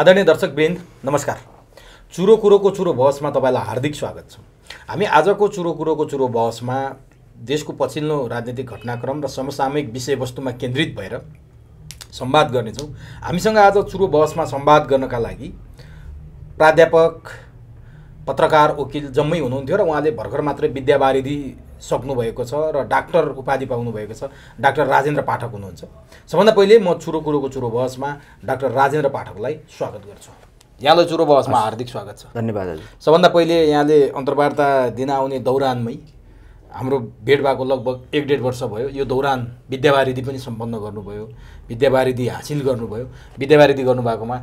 आदरणीय दर्शक वृन्द नमस्कार। चुरोकुरोको चुरो बहसमा तपाईलाई हार्दिक स्वागत छ। हामी आजको चुरोकुरोको चुरो बहसमा देशको पछिल्लो राजनीतिक घटनाक्रम र समसामयिक विषयवस्तुमा केन्द्रित भएर संवाद गर्नेछौं। हामीसँग आज चुरो बहसमा संवाद गर्नका लागि प्राध्यापक, पत्रकार, वकिल जम्मै हुनुहुन्थ्यो र उहाँले भर्खर मात्रै विद्यावारिधि सक्नु भएको छ र डाक्टर उपाधि पाउनु भएको छ, डाक्टर राजेन्द्र पाठक हुनुहुन्छ। सबभन्दा पहिले म चुरोकुरोको चुरो बहसमा डाक्टर राजेन्द्र पाठकलाई स्वागत गर्छु। यहाँलाई चुरो बहसमा हार्दिक स्वागत छ। धन्यवाद हजुर। सबभन्दा पहिले यहाँले अन्तर्वार्ता दिन आउने दौरानमै हाम्रो भेट भएको लगभग 1.5 वर्ष भयो। यो दौरान विद्यावारिधि पनि सम्पन्न गर्नुभयो, विद्यावारिधि हासिल गर्नुभयो। विद्यावारिधि गर्नुभएकोमा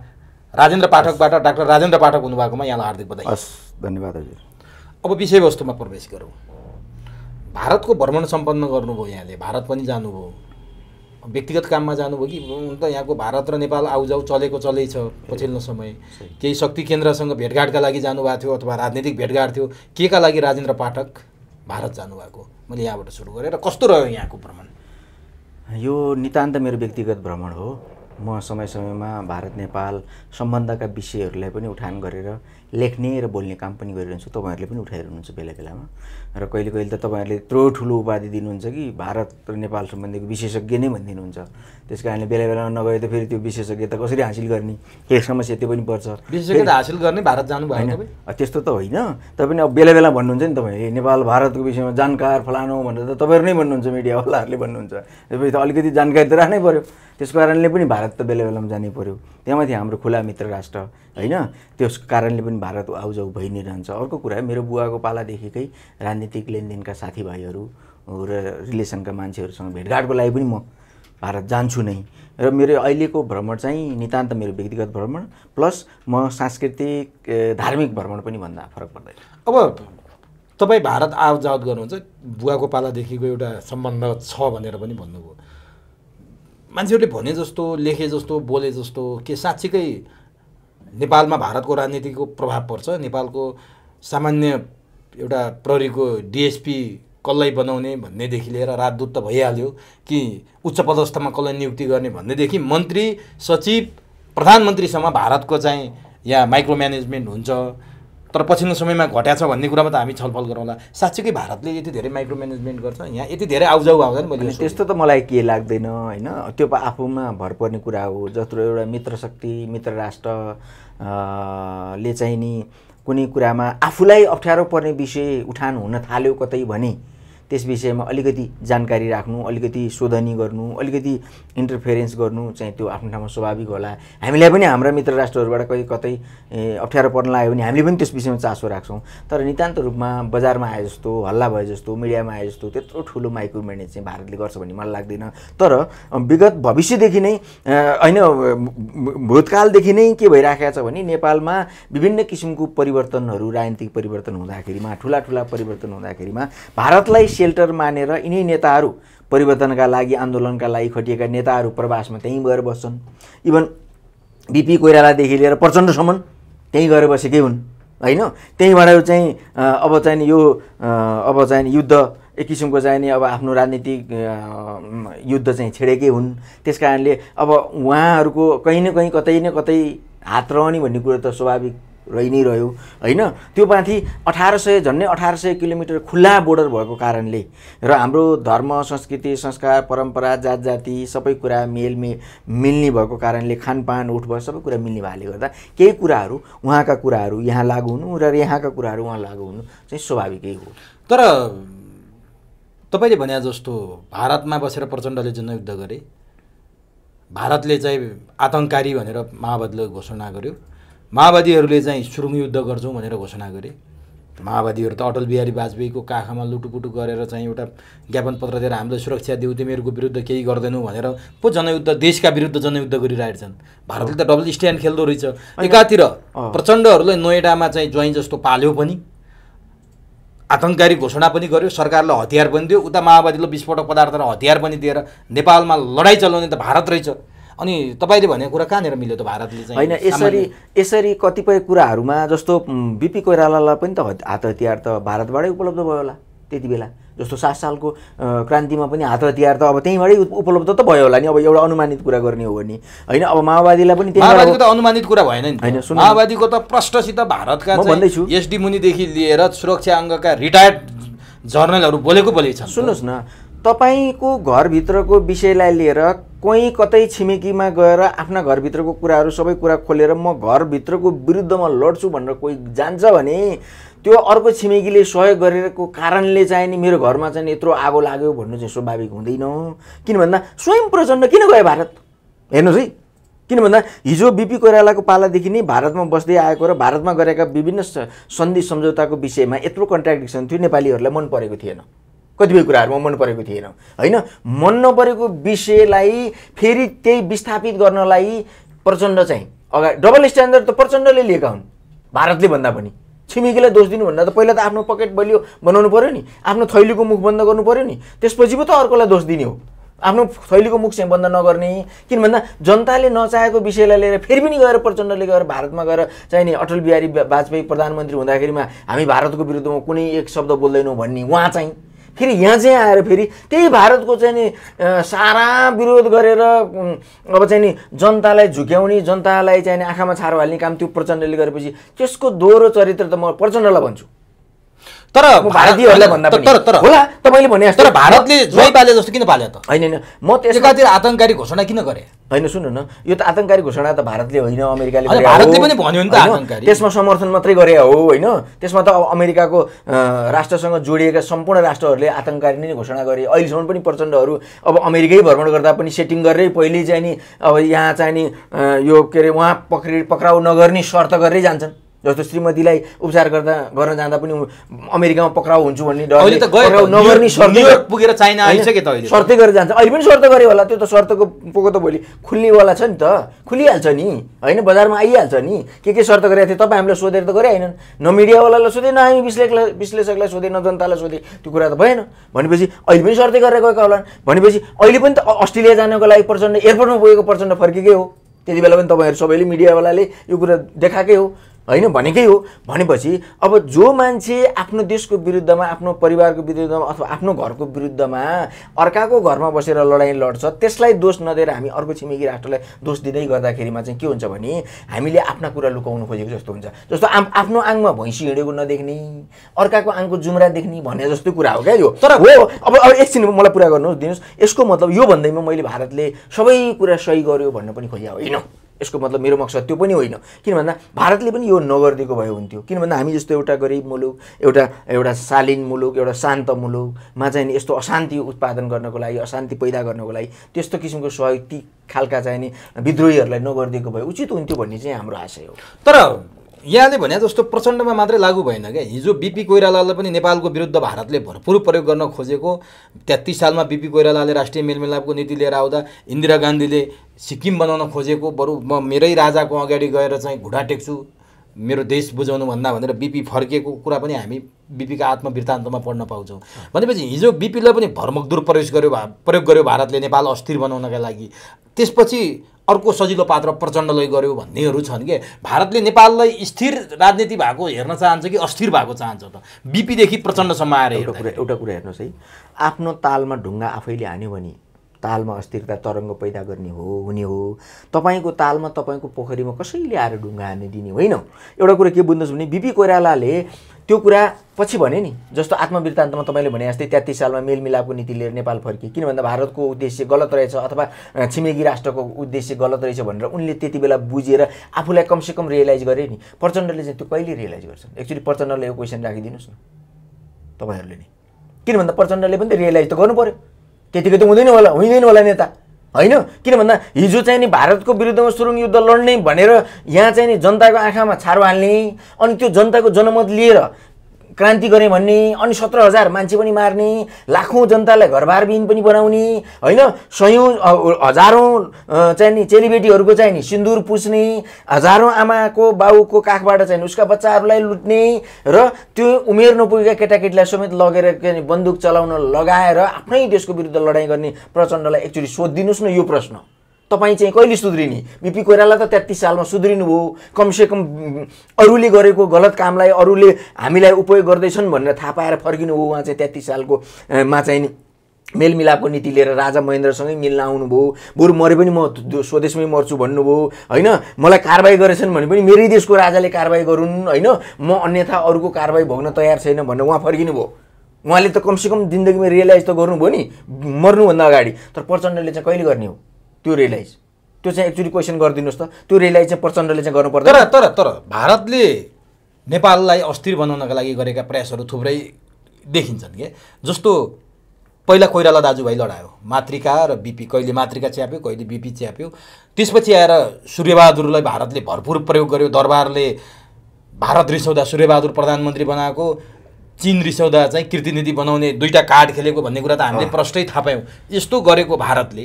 राजेन्द्र पाठकबाट डाक्टर राजेन्द्र पाठक हुनुभएकोमा यहाँलाई हार्दिक बधाई। हस्, धन्यवाद हजुर। अब विषयवस्तुमा प्रवेश गरौँ। भारतको भ्रमण सम्पन्न गर्नुभयो, यहाँले भारत पनि जानुभयो, व्यक्तिगत काममा जानुभयो कि हुन त यहाँको भारत र नेपाल आउजाउ चलेको चलै छ। पछिल्लो समय केही शक्ति केन्द्रसँग भेटघाटका लागि जानुभएको थियो अथवा राजनीतिक भेटघाट थियो, केका लागि राजेन्द्र पाठक भारत जानुभएको? मैले यहाँबाट सुरु गरेँ र कस्तो रह्यो यहाँको भ्रमण? यो नितान्त मेरो व्यक्तिगत भ्रमण हो। म समय समयमा भारत नेपाल सम्बन्धका विषयहरूलाई पनि उठान गरेर लेख्ने र बोल्ने काम पनि गरिरहन्छु। तपाईहरुले पनि उठाइरहनुहुन्छ बेला बेलामा, र कहिले कहिले त तपाईहरुले यत्रो ठुलो उपाधि दिनुहुन्छ कि भारत र नेपाल सम्बन्धीको विशेषज्ञ नै भनिदिनुहुन्छ। त्यसकारणले बेला बेलामा नगए त फेरि त्यो विशेषज्ञता कसरी हासिल गर्ने, के समस्या त्यो पनि पर्छ। विशेषज्ञता हासिल गर्ने भारत जानु भएन त्यस्तो त होइन। तपाईँ अब बेला बेला भन्नुहुन्छ नि तपाईँ नेपाल भारतको विषयमा जानकार फलानो भनेर, त तपाईहरु नै भन्नुहुन्छ, मिडियावालाहरुले भन्नुहुन्छ। त्यसपछि त अलिकति जानकारी त राख्नै पर्यो। त्यसकारणले पनि भारत त बेला बेलामा जानै पर्यो। त्यहाँमाथि हाम्रो खुला मित्र राष्ट्र हैन, त्यस कारणले पनि भारत आउजाउ भइ नै रहन्छ। अर्को कुरा, मेरो बुवाको पालादेखिकै राजनीतिक लेनदेनका साथीभाइहरू र रिलेसनका मान्छेहरूसँग भेटघाटको लागि पनि म भारत जान्छु नै। र मेरो अहिलेको भ्रमण चाहिँ नितान्त मेरो व्यक्तिगत भ्रमण प्लस म सांस्कृतिक धार्मिक भ्रमण पनि भन्दा फरक पर्दैन। अब तपाईँ भारत आउजाउ गर्नुहुन्छ, बुवाको पालादेखिको एउटा सम्बन्ध छ भनेर पनि भन्नुभयो। मान्छेहरूले भने जस्तो, लेखे जस्तो, बोले जस्तो के साँच्चीकै नेपालमा भारतको राजनीतिको प्रभाव पर्छ? नेपालको सामान्य एउटा प्रहरीको डिएसपी कसलाई बनाउने भन्नेदेखि लिएर राजदूत त भइहाल्यो कि उच्च पदस्थमा कसलाई नियुक्ति गर्ने भन्नेदेखि मन्त्री, सचिव, प्रधानमन्त्रीसम्म भारतको चाहिँ यहाँ माइक्रो म्यानेजमेन्ट हुन्छ। तर पछिल्लो समयमा घट्याछ भन्ने कुरामा त हामी छलफल गरौँला। साँच्चीकै भारतले यति धेरै माइक्रो म्यानेजमेन्ट गर्छ, यहाँ यति धेरै आउजाउ आउँदैन? मैले त्यस्तो त मलाई के लाग्दैन होइन। त्यो आफूमा भर पर्ने कुरा हो। जत्रो एउटा मित्र शक्ति, मित्र राष्ट्र ले चाहिँ नि कुनै कुरामा आफूलाई अप्ठ्यारो पर्ने विषय उठान हुन थाल्यो कतै भने त्यस विषयमा अलिकति जानकारी राख्नु, अलिकति शोधनी गर्नु, अलिकति इन्टरफेरेन्स गर्नु चाहिँ त्यो आफ्नो ठाउँमा स्वाभाविक होला। हामीलाई पनि हाम्रा मित्र राष्ट्रहरूबाट कहीँ कतै अप्ठ्यारो पर्न लाग्यो भने हामीले पनि त्यस विषयमा चासो राख्छौँ। तर नितान्त रूपमा बजारमा आए जस्तो, हल्ला भए जस्तो, मिडियामा आए जस्तो त्यत्रो ठुलो माइक्रो म्यानेज चाहिँ भारतले गर्छ भन्ने मलाई लाग्दैन। तर विगत भविष्यदेखि नै होइन, भूतकालदेखि नै के भइराखेको छ भने नेपालमा विभिन्न किसिमको परिवर्तनहरू, राजनीतिक परिवर्तन हुँदाखेरिमा, ठुला ठुला परिवर्तन हुँदाखेरिमा भारतलाई शेल्टर मानेर यिनै नेताहरू, परिवर्तनका लागि, आन्दोलनका लागि खटिएका नेताहरू प्रवासमा त्यहीँ गएर बस्छन्। इभन बीपी कोइरालादेखि लिएर प्रचण्डसम्म त्यहीँ गएर बसेकै हुन् होइन। त्यहीँबाट चाहिँ अब चाहिँ यो युद्ध एक किसिमको चाहिँ नि अब आफ्नो राजनीतिक युद्ध चाहिँ छेडेकै हुन्। त्यस कारणले अब उहाँहरूको कहीँ न कहीँ कतै न कतै हात रहने भन्ने कुरो त स्वाभाविक रहि नै रह्यो होइन। त्यो माथि 1800 झन्डै 1800 किलोमिटर खुला बोर्डर भएको कारणले र हाम्रो धर्म, संस्कृति, संस्कार, परम्परा, जात जाति सबै कुरा मिल्ने भएको कारणले, खानपान, उठबस सबै कुरा मिल्ने भएले गर्दा केही कुराहरू, उहाँका कुराहरू यहाँ लागु हुनु र यहाँका कुराहरू उहाँ लागु हुनु चाहिँ स्वाभाविकै हो। तर तपाईँले भने जस्तो भारतमा बसेर प्रचण्डले जनयुद्ध गरे, भारतले चाहिँ आतङ्ककारी भनेर माओवादीलाई घोषणा गर्यो, माओवादीहरूले चाहिँ सुरुङ युद्ध गर्छौँ भनेर घोषणा गरे। माओवादीहरू त अटल बिहारी वाजपेयीको काखमा लुटुपुटु गरेर चाहिँ एउटा ज्ञापन पत्र दिएर हामीलाई सुरक्षा दिउ, तिमीहरूको विरुद्ध केही गर्दैनौ भनेर पो जनयुद्ध, देशका विरुद्ध जनयुद्ध गरिरहेका छन्। भारतले त डबल स्ट्यान्ड खेल्दो रहेछ। एकातिर प्रचण्डहरूलाई नोएडामा चाहिँ ज्वाइँ जस्तो पाल्यो पनि, आतङ्ककारी घोषणा पनि गर्यो, सरकारलाई हतियार पनि दियो, उता माओवादीलाई विस्फोटक पदार्थ र हतियार पनि दिएर नेपालमा लडाइँ चलाउने त भारत रहेछ। अनि तपाईले भनेको कुरा कहाँनिर मिल्यो त भारतले चाहिँ? हैन, यसरी कतिपय कुराहरूमा जस्तो बीपी कोइरालालाई पनि त हात हतियार त भारतबाटै उपलब्ध भयो होला त्यति बेला। जस्तो 7 सालको क्रान्तिमा पनि हात हतियार त अब त्यहीँबाट उपलब्ध त भयो होला नि। अब एउटा अनुमानित कुरा गर्ने हो भने हैन, अब माओवादीलाई पनि माओवादीको त अनुमानित कुरा भएन नि, माओवादीको त प्रश्नसित भारतका चाहिँ एसडी मुनिदेखि लिएर सुरक्षा अङ्गका रिटायर्ड जर्नलहरू बोलेको बोलेछन्। सुन्नुस् न, तपाईको घरभित्रको विषयलाई लिएर कोही कतै छिमेकीमा गएर आफ्ना घरभित्रको कुराहरू सबै कुरा खोलेर म घरभित्रको विरुद्धमा लड्छु भनेर कोही जान्छ भने त्यो अर्को छिमेकीले सहयोग गरेको कारणले चाहिँ नि मेरो घरमा चाहिँ यत्रो आगो लाग्यो भन्नु चाहिँ स्वाभाविक हुँदैन। किन भन्दा स्वयं प्रचण्ड किन गए भारत? हेर्नुस् है, किन भन्दा हिजो बीपी कोइरालाको पालादेखि नै भारतमा बस्दै आएको र भारतमा गरेका विभिन्न सन्धि सम्झौताको विषयमा यत्रो कन्ट्राडिक्सन थियो, नेपालीहरूलाई मन परेको थिएन, कतिपय कुराहरुमा मन परेको थिएन। हैन, मन नपरेको विषयलाई फेरि त्यही विस्थापित गर्नलाई प्रचण्ड चाहिँ अगा डबल स्ट्यान्डर्ड त प्रचण्डले लिएका हुन्। भारतले भन्दा पनि छिमेकीलाई दोष दिनु भन्दा त पहिला त आफ्नो पकेट बलियो बनाउनु पर्यो नि, आफ्नो थैलीको मुख बन्द गर्नु पर्यो नि, त्यसपछि पो त अर्कोलाई दोष दिने हो। आफ्नो थैलीको मुख चाहिँ बन्द नगर्ने, किन भन्दा जनताले नचाहेको विषयलाई लिएर फेरि पनि गएर प्रचण्डले गएर भारतमा गएर चाहिँ नि अटल बिहारी वाजपेयी प्रधानमन्त्री हुँदाखेरिमा हामी भारतको विरुद्धमा कुनै एक शब्द बोल्दैनौँ भन्ने उहाँ चाहिँ फेरि यहाँ चाहिँ आएर फेरि त्यही भारतको चाहिँ नि सारा विरोध गरेर अब चाहिँ नि जनतालाई झुक्याउने, जनतालाई चाहिँ नि आँखामा छारो हाल्ने काम त्यो प्रचण्डले गरेपछि त्यसको दोहोरो चरित्र त म प्रचण्डलाई भन्छु। तर भारतीयहरुलाई भन्दा पनि तर होला, तपाईले भने जस्तो भारतले जोइ पाले जस्तो किन पाले त? हैन हैन, म त्यसकातिर आतंककारी घोषणा किन गरे? हैन, सुन्नु न, यो त आतंककारी घोषणा त भारतले होइन, अमेरिकाले गरे हो। भारतले पनि भन्यो नि त आतंककारी, त्यसमा समर्थन मात्रै गरे हो हैन, त्यसमा त अमेरिकाको राष्ट्रसँग जोडिएका सम्पूर्ण राष्ट्रहरुले आतंककारी नै घोषणा गरे। अहिले सम्म पनि प्रचण्डहरु अब अमेरिकै भ्रमण गर्दा पनि सेटिङ गरेरै पहिले चाहिँ नि अब यहाँ चाहिँ नि यो केरे उहाँ पक्राउ नगर्ने शर्त गरेरै जान्छन्। जस्तो श्रीमतीलाई उपचार गर्न जाँदा पनि अमेरिकामा पक्राउ हुन्छु भन्ने डरले पक्राउ नगर्ने शर्त पुगेर चाइना आइसक्यो त, अहिले शर्तै गरेर जान्छ। अहिले पनि शर्त गरे होला, त्यो त शर्तको पोको त भोलि खुल्नेवाला छ नि, त खुलिहाल्छ नि हैन, बजारमा आइहाल्छ नि। के शर्त गरेको थियो तपाईं हामीलाई सोधेर त गरे हैनन्, न मिडियावालालाई सोधे, न हामी विश्लेषकलाई सोधे, न जनतालाई सोधे, त्यो कुरा त भएन। भनेपछि अहिले पनि शर्तै गरेर गएका होलान्। भनेपछि अहिले पनि त अस्ट्रेलिया जानको लागि प्रचण्ड एयरपोर्टमा पुगेको प्रचण्ड फर्केकै हो, त्यति बेला पनि तपाईहरु सबैले मिडियावालाले यो कुरा देखाकै हो हैन, भनेकै हो। भनेपछि अब जो मान्छे आफ्नो देशको विरुद्धमा, आफ्नो परिवारको विरुद्धमा अथवा आफ्नो घरको विरुद्धमा अर्काको घरमा बसेर लडाई लड्छ, त्यसलाई दोष नदिएर हामी अर्को छिमेकी राष्ट्रलाई दोष दिँदै गर्दाखेरिमा चाहिँ के हुन्छ भने हामीले आफ्ना कुरा लुकाउनु खोजेको जस्तो हुन्छ। जस्तो आफ्नो आङमा भैँसी हिँडेको नदेख्ने, अर्काको आङको जुम्रा देख्ने भन्ने जस्तो कुरा हो क्या यो। तर हो, अब एकछिन मलाई पुरा गर्नुहोस्, दिनुहोस्। यसको मतलब यो भन्दैमा मैले भारतले सबै कुरा सही गर्यो भन्न पनि खोजेको होइन, यसको मतलब मेरो मकसद त्यो पनि होइन। किन भन्दा भारतले पनि यो नगरिदिएको भए हुन्थ्यो। किन भन्दा हामी जस्तो एउटा गरिब मुलुक, एउटा शालीन मुलुक, एउटा शान्त मुलुकमा चाहिँ यस्तो अशान्ति उत्पादन गर्नको लागि, अशान्ति पैदा गर्नको लागि त्यस्तो किसिमको सहयोग ती खालका चाहिँ नि विद्रोहीहरूलाई नगरिदिएको भए उचित हुन्थ्यो भन्ने चाहिँ हाम्रो आशय हो। तर यहाँले भने जस्तो प्रचण्डमा मात्रै लागू भएन क्या, हिजो बीपी कोइरालालाई पनि नेपालको विरुद्ध भारतले भरपूर प्रयोग गर्न खोजेको। 33 सालमा बीपी कोइरालाले राष्ट्रिय मेलमिलापको नीति लिएर आउँदा इन्दिरा गान्धीले सिक्किम बनाउन खोजेको, बरु म मेरै राजाको अगाडि गएर चाहिँ घुँडा टेक्छु मेरो देश बुझाउनु भन्दा भनेर बीपी फर्केको कुरा पनि हामी बीपीका आत्मवृत्तान्तमा पढ्न पाउँछौँ। भनेपछि हिजो बीपीलाई पनि भरमकदुर प्रयोग गर्यो भारतले नेपाल अस्थिर बनाउनका लागि। त्यसपछि अर्को सजिलो पात्र प्रचण्डलाई गर्यो भन्नेहरू छन् के। भारतले नेपाललाई स्थिर राजनीति भएको हेर्न चाहन्छ कि अस्थिर भएको चाहन्छ त? बीपीदेखि प्रचण्डसम्म आएर एउटा कुरा हेर्नुहोस् है, आफ्नो तालमा ढुङ्गा आफैले हान्यो भने तालमा अस्थिरता तरङ्ग पैदा गर्ने हुने हो। तपाईको तालमा, तपाईको पोखरीमा कसैले आएर ढुङ्गा हान्ने दिने होइन। एउटा कुरा के बुझ्नुस् भने बीपी कोइरालाले त्यो कुरा पछि भने नि, जस्तो आत्मवृत्तान्तमा तपाईँले भने जस्तै 33 सालमा मेलमिलापको नीति लिएर नेपाल फर्किए, किन भन्दा भारतको उद्देश्य गलत रहेछ अथवा छिमेकी राष्ट्रको उद्देश्य गलत रहेछ भनेर उनले त्यति बेला बुझेर आफूलाई कमसेकम रियलाइज गरे नि। प्रचण्डले चाहिँ त्यो कहिले रियलाइज गर्छन्? एक्चुअली प्रचण्डले यो क्वेसन राखिदिनुहोस् न तपाईँहरूले नि, किन भन्दा प्रचण्डले पनि त रियलाइज त गर्नु पर्यो, त्यतिकै त हुँदैन होला नेता हैन। किन भन्दा हिजो चाहिँ नि भारतको विरुद्धमा सुरुङ युद्ध लड्ने भनेर यहाँ चाहिँ नि जनताको आँखामा छारो हाल्ने, अनि त्यो जनताको जनमत लिएर क्रान्ति गरे भन्ने, अनि 17,000 मान्छे पनि मार्ने, लाखौं जनतालाई घरबारविहीन पनि बनाउने हैन, सयौं हजारौं चाहिँ नि चेलीबेटीहरुको चाहिँ नि सिन्दूर पुस्ने, हजारौं आमाको बाउको काखबाट चाहिँ उसका बच्चाहरूलाई लुट्ने र त्यो उमेर नपुगेका केटाकेटीलाई समेत लगेर चाहिँ बन्दुक चलाउन लगाएर आफ्नै देशको विरुद्ध लडाई गर्ने प्रचण्डलाई एकचोटी सोधिदिनुस् न यो प्रश्न। तपाईं चाहिँ कहिले सुध्रिने? बीपी कोइराला त 33 सालमा सुध्रिनु भो, कमसेकम अरूले गरेको गलत कामलाई अरूले हामीलाई उपयोग गर्दै छन् भनेर थाहा पाएर फर्किनु भो। उहाँ चाहिँ 33 सालको मा चाहिँ मेलमिलापको नीति लिएर राजा महेन्द्रसँगै मिल्न आउनुभयो। बरु मरे पनि म स्वदेशमै मर्छु भन्नुभयो हैन। मलाई कारबाही गरेछन् भने पनि मेरै देशको राजाले कारबाही गरुन् हैन, म अन्यथा अरूको कारबाही भोग्न तयार छैन भनेर उहाँ फर्किनुभयो। उहाँले त कमसेकम जिन्दगीमा रियलाइज त गर्नुभयो नि मर्नु भन्दा अगाडि। तर प्रचण्डले चाहिँ कहिले गर्ने हो त्यो रियलाइज? त्यो चाहिँ एक्चुअली क्वेशन गरिदिनुस् त, त्यो रियलाइज चाहिँ प्रचण्डले चाहिँ गर्नुपर्छ। तर तर तर भारतले नेपाललाई अस्थिर बनाउनका लागि गरेका प्रयासहरू थुप्रै देखिन्छन् के। जस्तो पहिला कोइराला दाजुभाइ लडायो मातृका र बीपी, कहिले मातृका च्याप्यो कहिले बीपी च्याप्यो। त्यसपछि आएर सूर्यबहादुरलाई भारतले भरपूर प्रयोग गर्यो, दरबारले भारत रिसाउँदा सूर्यबहादुर प्रधानमन्त्री बनाएको, चीन रिसाउँदा चाहिँ कीर्तिनीति बनाउने दुईटा कार्ड खेलेको भन्ने कुरा त हामीले प्रष्टै थाहा पायौँ। यस्तो गरेको भारतले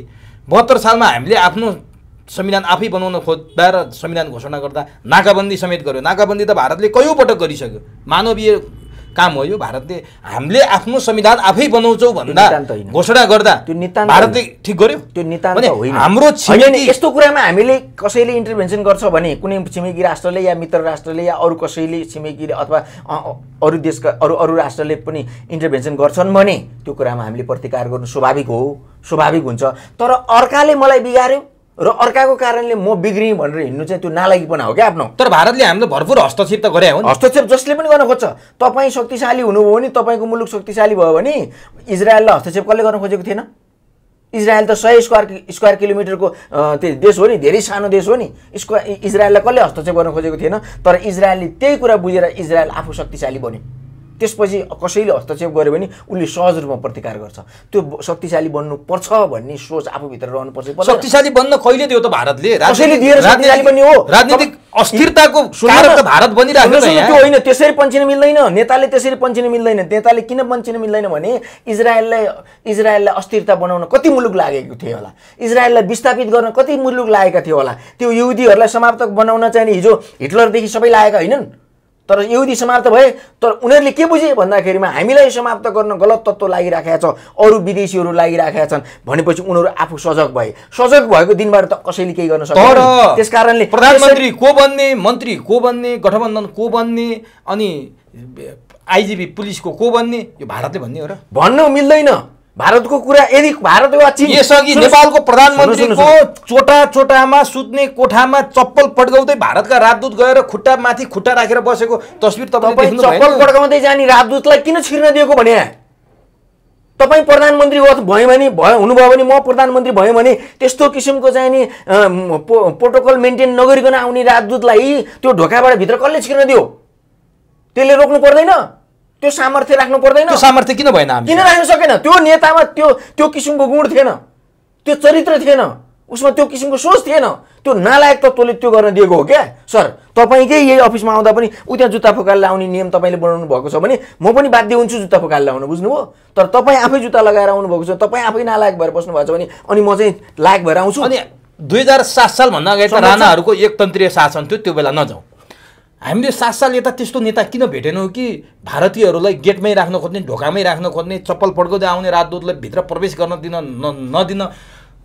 72 सालमा हामीले आफ्नो संविधान आफै बनाउन खोज्दा र संविधान घोषणा गर्दा नाकाबन्दी समेत गर्यो। नाकाबन्दी त भारतले कयौँ पटक गरिसक्यो, मानवीय काम हो यो। भारतले हामीले आफ्नो संविधान आफै बनाउँछौँ भन्दा घोषणा गर्दा भारतले ठिक गर्यो, त्यो नितान्त होइन। हाम्रो छिमेकी यस्तो कुरामा हामीले कसैले इन्टरभेन्सन गर्छ भने कुनै छिमेकी राष्ट्रले या मित्र राष्ट्रले या अरू कसैले छिमेकीले अथवा अरू देशका अरू राष्ट्रले पनि इन्टरभेन्सन गर्छन् भने त्यो कुरामा हामीले प्रतिकार गर्नु स्वाभाविक हो, स्वाभाविक हुन्छ। तर अर्काले मलाई बिगार्यो र अर्काको कारणले म बिग्रिएँ भनेर हिँड्नु चाहिँ त्यो नालागीपन हो क्या आफ्नो। तर भारतले हामीले भरपूर हस्तक्षेप त गरे हो नि, हस्तक्षेप जसले पनि गर्न खोज्छ। तपाईँ शक्तिशाली हुनुभयो नि, तपाईँको मुलुक शक्तिशाली भयो भने इजरायललाई हस्तक्षेप कसले गर्न खोजेको थिएन? इजरायल त 100 स्क्वायर किलोमिटरको त्यो देश हो नि, धेरै सानो देश हो नि। इजरायललाई कसले हस्तक्षेप गर्न खोजेको थिएन? तर इजरायलले त्यही कुरा बुझेर इजरायल आफू शक्तिशाली बन्यो। त्यसपछि कसैले हस्तक्षेप गर्यो भने उसले सहज रूपमा प्रतिकार गर्छ। त्यो शक्तिशाली बन्नु पर्छ भन्ने सोच आफूभित्र रहनु पर्छ। शक्तिशाली बन्न कहिले दियो त भारतले? कसैले दिएर शक्तिशाली बन्ने हो? राजनीतिक अस्थिरताको कारण त भारत बनिरहेको छ यहाँ। त्यो होइन, त्यसरी पन्छिन मिल्दैन, नेताले त्यसरी पन्छिन मिल्दैन। नेताले किन पन्छिन मिल्दैन भने इजरायललाई अस्थिरता बनाउन कति मुलुक लागेको थियो होला, इजरायललाई विस्थापित गर्न कति मुलुक लागेका थियो होला। त्यो यहुदीहरूलाई समाप्त बनाउन चाहिँ हिजो हिटलरदेखि सबै लागेका होइनन्? तर यहुदी समाप्त भए, तर उनीहरूले के बुझे भन्दाखेरिमा हामीलाई समाप्त गर्न गलत तत्त्व लागिराखेका छ, अरू विदेशीहरू लागिराखेका छन् भनेपछि उनीहरू आफू सजग भए। सजग भएको दिनबाट त कसैले केही गर्न सक्दैन। त्यसकारणले प्रधानमन्त्री को बन्ने, मन्त्री को बन्ने, गठबन्धन को बन्ने, अनि आइजिबी पुलिसको को बन्ने, यो भारतले भन्ने हो र? भन्नु मिल्दैन भारतको कुरा। यदि भारत वा चीन यसअघि नेपालको प्रधानमन्त्रीको चोटामा सुत्ने कोठामा चप्पल पड्काउँदै भारतका राजदूत गएर खुट्टामाथि खुट्टा राखेर बसेको तस्बिर तपाईले देख्नु भयो। चप्पल पड्काउँदै जाने राजदूतलाई किन छिर्न दिएको भने? तपाईँ प्रधानमन्त्री भयो भने हुनुभयो भने, म प्रधानमन्त्री भयो भने त्यस्तो किसिमको चाहिँ नि प्रोटोकल मेन्टेन नगरिकन आउने राजदूतलाई त्यो ढोकाबाट भित्र कसले छिर्न दियो? त्यसले रोक्नु पर्दैन? त्यो सामर्थ्य राख्नु पर्दैन? त्यो सामर्थ्य किन भएन? किन राख्न सकेन? त्यो नेतामा त्यो किसिमको गुण थिएन, त्यो चरित्र थिएन, उसमा त्यो किसिमको सोच थिएन। त्यो नालायक तत्त्वले त्यो गर्न दिएको हो क्या। सर, तपाईँकै यही अफिसमा आउँदा पनि उता जुत्ता फुकाल लाउने नियम तपाईँले बनाउनु भएको छ भने म पनि बाध्य हुन्छु जुत्ता फुकाल लाउन, बुझ्नुभयो? तर तपाईँ आफै जुत्ता लगाएर आउनु भएको छ, तपाईँ आफै नालायक भएर बस्नु भएको छ भने अनि म चाहिँ लायक भएर आउँछु? अनि 2007 सालभन्दा अगाडि त राणाहरूको एकतन्त्रीय शासन थियो, त्यो बेला नजाउँ। हामीले 7 साल यता त्यस्तो नेता किन भेटेनौँ कि भारतीयहरूलाई गेटमै राख्न खोज्ने, ढोकामै राख्न खोज्ने, चप्पल पड्काउँदै आउने राजदूतलाई भित्र प्रवेश गर्न दिन नदिन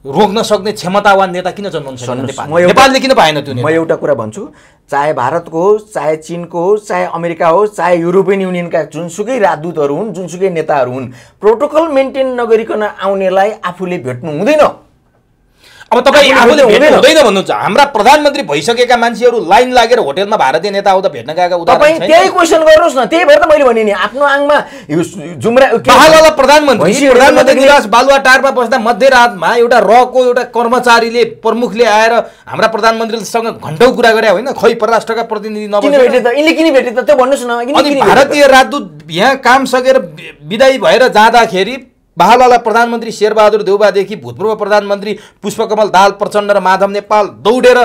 रोक्न सक्ने क्षमतावान नेता किन जन्माउन सकेन नेपालले? किन पाएन त्यो? म एउटा कुरा भन्छु, चाहे भारतको होस्, चाहे चीनको होस्, चाहे अमेरिका होस्, चाहे युरोपियन युनियनका जुनसुकै राजदूतहरू हुन्, जुनसुकै नेताहरू हुन्, प्रोटोकल मेन्टेन नगरिकन आउनेलाई आफूले भेट्नु हुँदैन। अब तपाईँ आफूले हुँदैन भन्नुहुन्छ? हाम्रा प्रधानमन्त्री भइसकेका मान्छेहरू लाइन लागेर होटेलमा भारतीय नेता आउँदा भेट्न गएका उदाहरण छैन? त्यही क्वेशन गर्नुस् न, त्यही भएर त मैले भने नि आफ्नो आङमा जुम्रा बालुवा प्रधानमन्त्री निवास बालुवाटारमा बस्दा मध्यरातमा एउटा रको एउटा कर्मचारीले प्रमुखले आएर हाम्रा प्रधानमन्त्रीसँग घन्टौँ कुरा गरे होइन? खै परराष्ट्रका प्रतिनिधि नभए भेटे त यिनले किन भेटे त? त्यो भन्नुहोस् न। अनि भारतीय राजदूत यहाँ काम सकेर विदायी भएर जाँदाखेरि बहालवाला प्रधानमन्त्री शेरबहादुर देउवादेखि भूतपूर्व प्रधानमन्त्री पुष्पकमल दाहाल, प्रचण्ड र माधव नेपाल दौडेर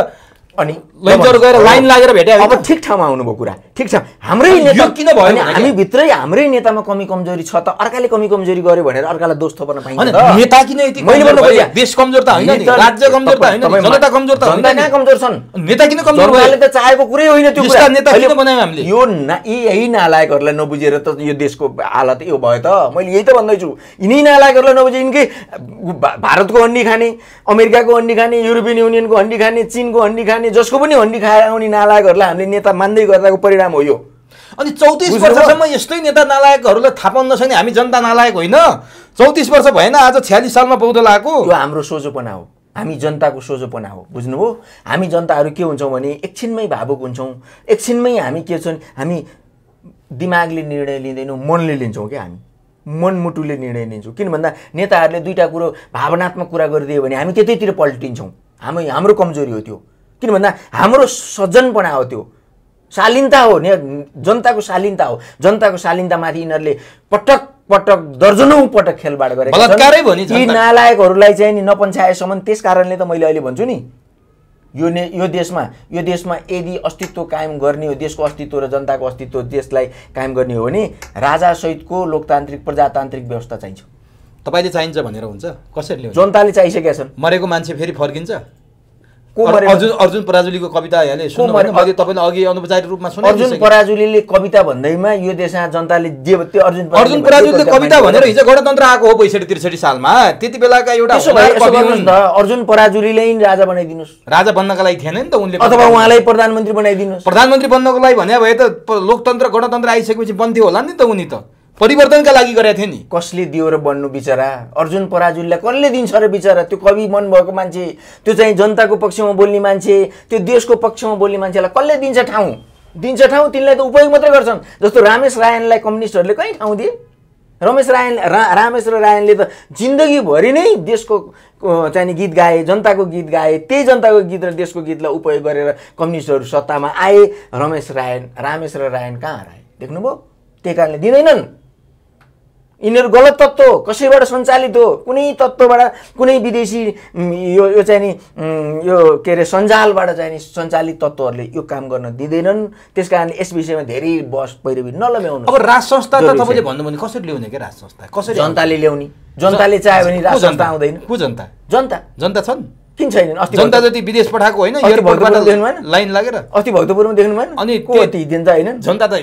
अनि गएर लाइन लागेर भेटे। अब ठिक ठाउँमा आउनुभयो कुरा। ठिक छ हाम्रै नेता किन भयो भने हामी भित्रै हाम्रै नेतामा कमी कमजोरी छ त अर्काले कमी कमजोरी गर्यो भनेर अर्कालाई दोष थोप्न पाइन्छ त नेता किन यति कमजोर भयो देश कमजोर त हैन नि राज्य कमजोर त हैन नि जनता कमजोर त हैन नि कमजोर छन् नेता किन कमजोर भयो जनताले त चाहेको कुरै होइन त्यो कुरा नेता किन बनायौ हामीले यो यही नालायकहरुलाई नबुझेर त यो देशको हालत यो भयो त मैले यही त भन्दै छु यिनै नालायकहरुलाई नबुझे इनके भारतको हन्डी खाने अमेरिकाको हन्डी खाने युरोपियन युनियनको हन्डी खाने चीनको हन्डी खाने जसको पनि हन्डी खाएर आउने नालायकहरुलाई हामीले नेता मान्दै गर्दाको परिणाम हो यो अनि 34 वर्षसम्म यस्तै नेता नालायकहरुलाई थाहा पाउन नसक्ने हामी जनता नालायक होइन 34 वर्ष भएन आज 46 सालमा बौद्ध लागो यो हाम्रो सोझोपना हो हामी जनताको सोझोपना हो बुझ्नुभयो हामी जनताहरु के हुन्छौं भने एकछिनमै भावुक हुन्छौं एकछिनमै हामी के छौं हामी दिमागले निर्णय लिँदैनौं मनले लिन्छौं के हामी मनमुटुले निर्णय लिन्छौं किन भन्दा नेताहरुले दुईटा कुरा भावनात्मक कुरा गरिदिए भने हामी त्यतैतिर पल्टिन्छौं हामी हाम्रो कमजोरी हो त्यो किन भन्दा हाम्रो सज्जनपना हो त्यो शालीनता हो जनताको शालीनता माथि इनरले पटक पटक दर्जनौं पटक खेलबाड गरेको बलात्कारै भनी यी नालायकहरुलाई चाहिँ नि नपन्छाएसम्म त्यसकारणले त मैले अहिले भन्छु नि यो देशमा यदि अस्तित्व कायम गर्ने हो देशको अस्तित्व र जनताको अस्तित्व देशलाई कायम गर्ने हो भने राजा सहितको लोकतान्त्रिक प्रजातान्त्रिक व्यवस्था चाहिन्छ तपाईले चाहिन्छ भनेर हुन्छ कसरी ल्याउनु जनताले चाहिसकेका छन् मरेको मान्छे फेरि फर्किन्छ अर्जुन पराजुलीको कविता याले सुन्नु भने मैले तपाईलाई अघि अनौपचारिक रूपमा सुने अर्जुन पराजुलीले कविता भन्दैमा यो देशमा जनताले जे त्यो अर्जुन पराजुलीले कविता भनेर हिजो गणतन्त्र आको हो ६२ ६३ सालमा त्यति बेलाका एउटा कवि हुन् अर्जुन पराजुलीले राजा बनाइदिनुस् राजा बन्नका लागि थिएन नि त उनले अथवा उहाँलाई प्रधानमन्त्री बनाइदिनुस् प्रधानमन्त्री बन्नको लागि भन्या भए त लोकतन्त्र गणतन्त्र आइसकेपछि बन्थ्यो होला नि त उनी त परिवर्तनका लागि गरेथे थिए नि कसले दियो र बन्नु बिचारा अर्जुन पराजुलीलाई कसले दिन्छ र बिचारा त्यो कवि मन भएको मान्छे त्यो चाहिँ जनताको पक्षमा बोल्ने मान्छे त्यो देशको पक्षमा बोल्ने मान्छेलाई कसले दिन्छ ठाउँ तिनलाई त उपयोग मात्र गर्छन् जस्तो रमेश रायनलाई कम्युनिस्टहरुले कहीं ठाउँ दिए रमेश रायनले त जिन्दगी भरि नै देशको चाहिँ गीत गाए जनताको गीत गाए त्यही जनताको गीत र देशको गीतलाई उपयोग गरेर कम्युनिस्टहरु सत्तामा आए रमेश रायन कहाँ हराए देख्नुभयो त्यही कारणले दिदैनन् इनर गलत तत्त्व कसैबाट सञ्चालित हो कुनै तत्त्वबाट कुनै विदेशी यो चाहिँ नि यो के रे सञ्जालबाट चाहिँ नि सञ्चालित तत्त्वहरुले यो काम गर्न दिदैनन् त्यसकारण यस विषयमा धेरै बस पैरवी नलम्याउनु अब राष्ट्र संस्था त तपाईले भन्नु भने कसरी ल्याउने के राष्ट्र संस्था कसरी जनताले ल्याउने जनताले चाह्यो भने राष्ट्र संस्था आउँदैन को जनता जनता जनता छन् किन छैनन् अस्ति जनता जति विदेश पठाएको होइन एयरपोर्टबाट देख्नु भएन लाइन लागेर अस्ति भक्तपुरमा देख्नु भएन अनि कति दिन त हैन जनता त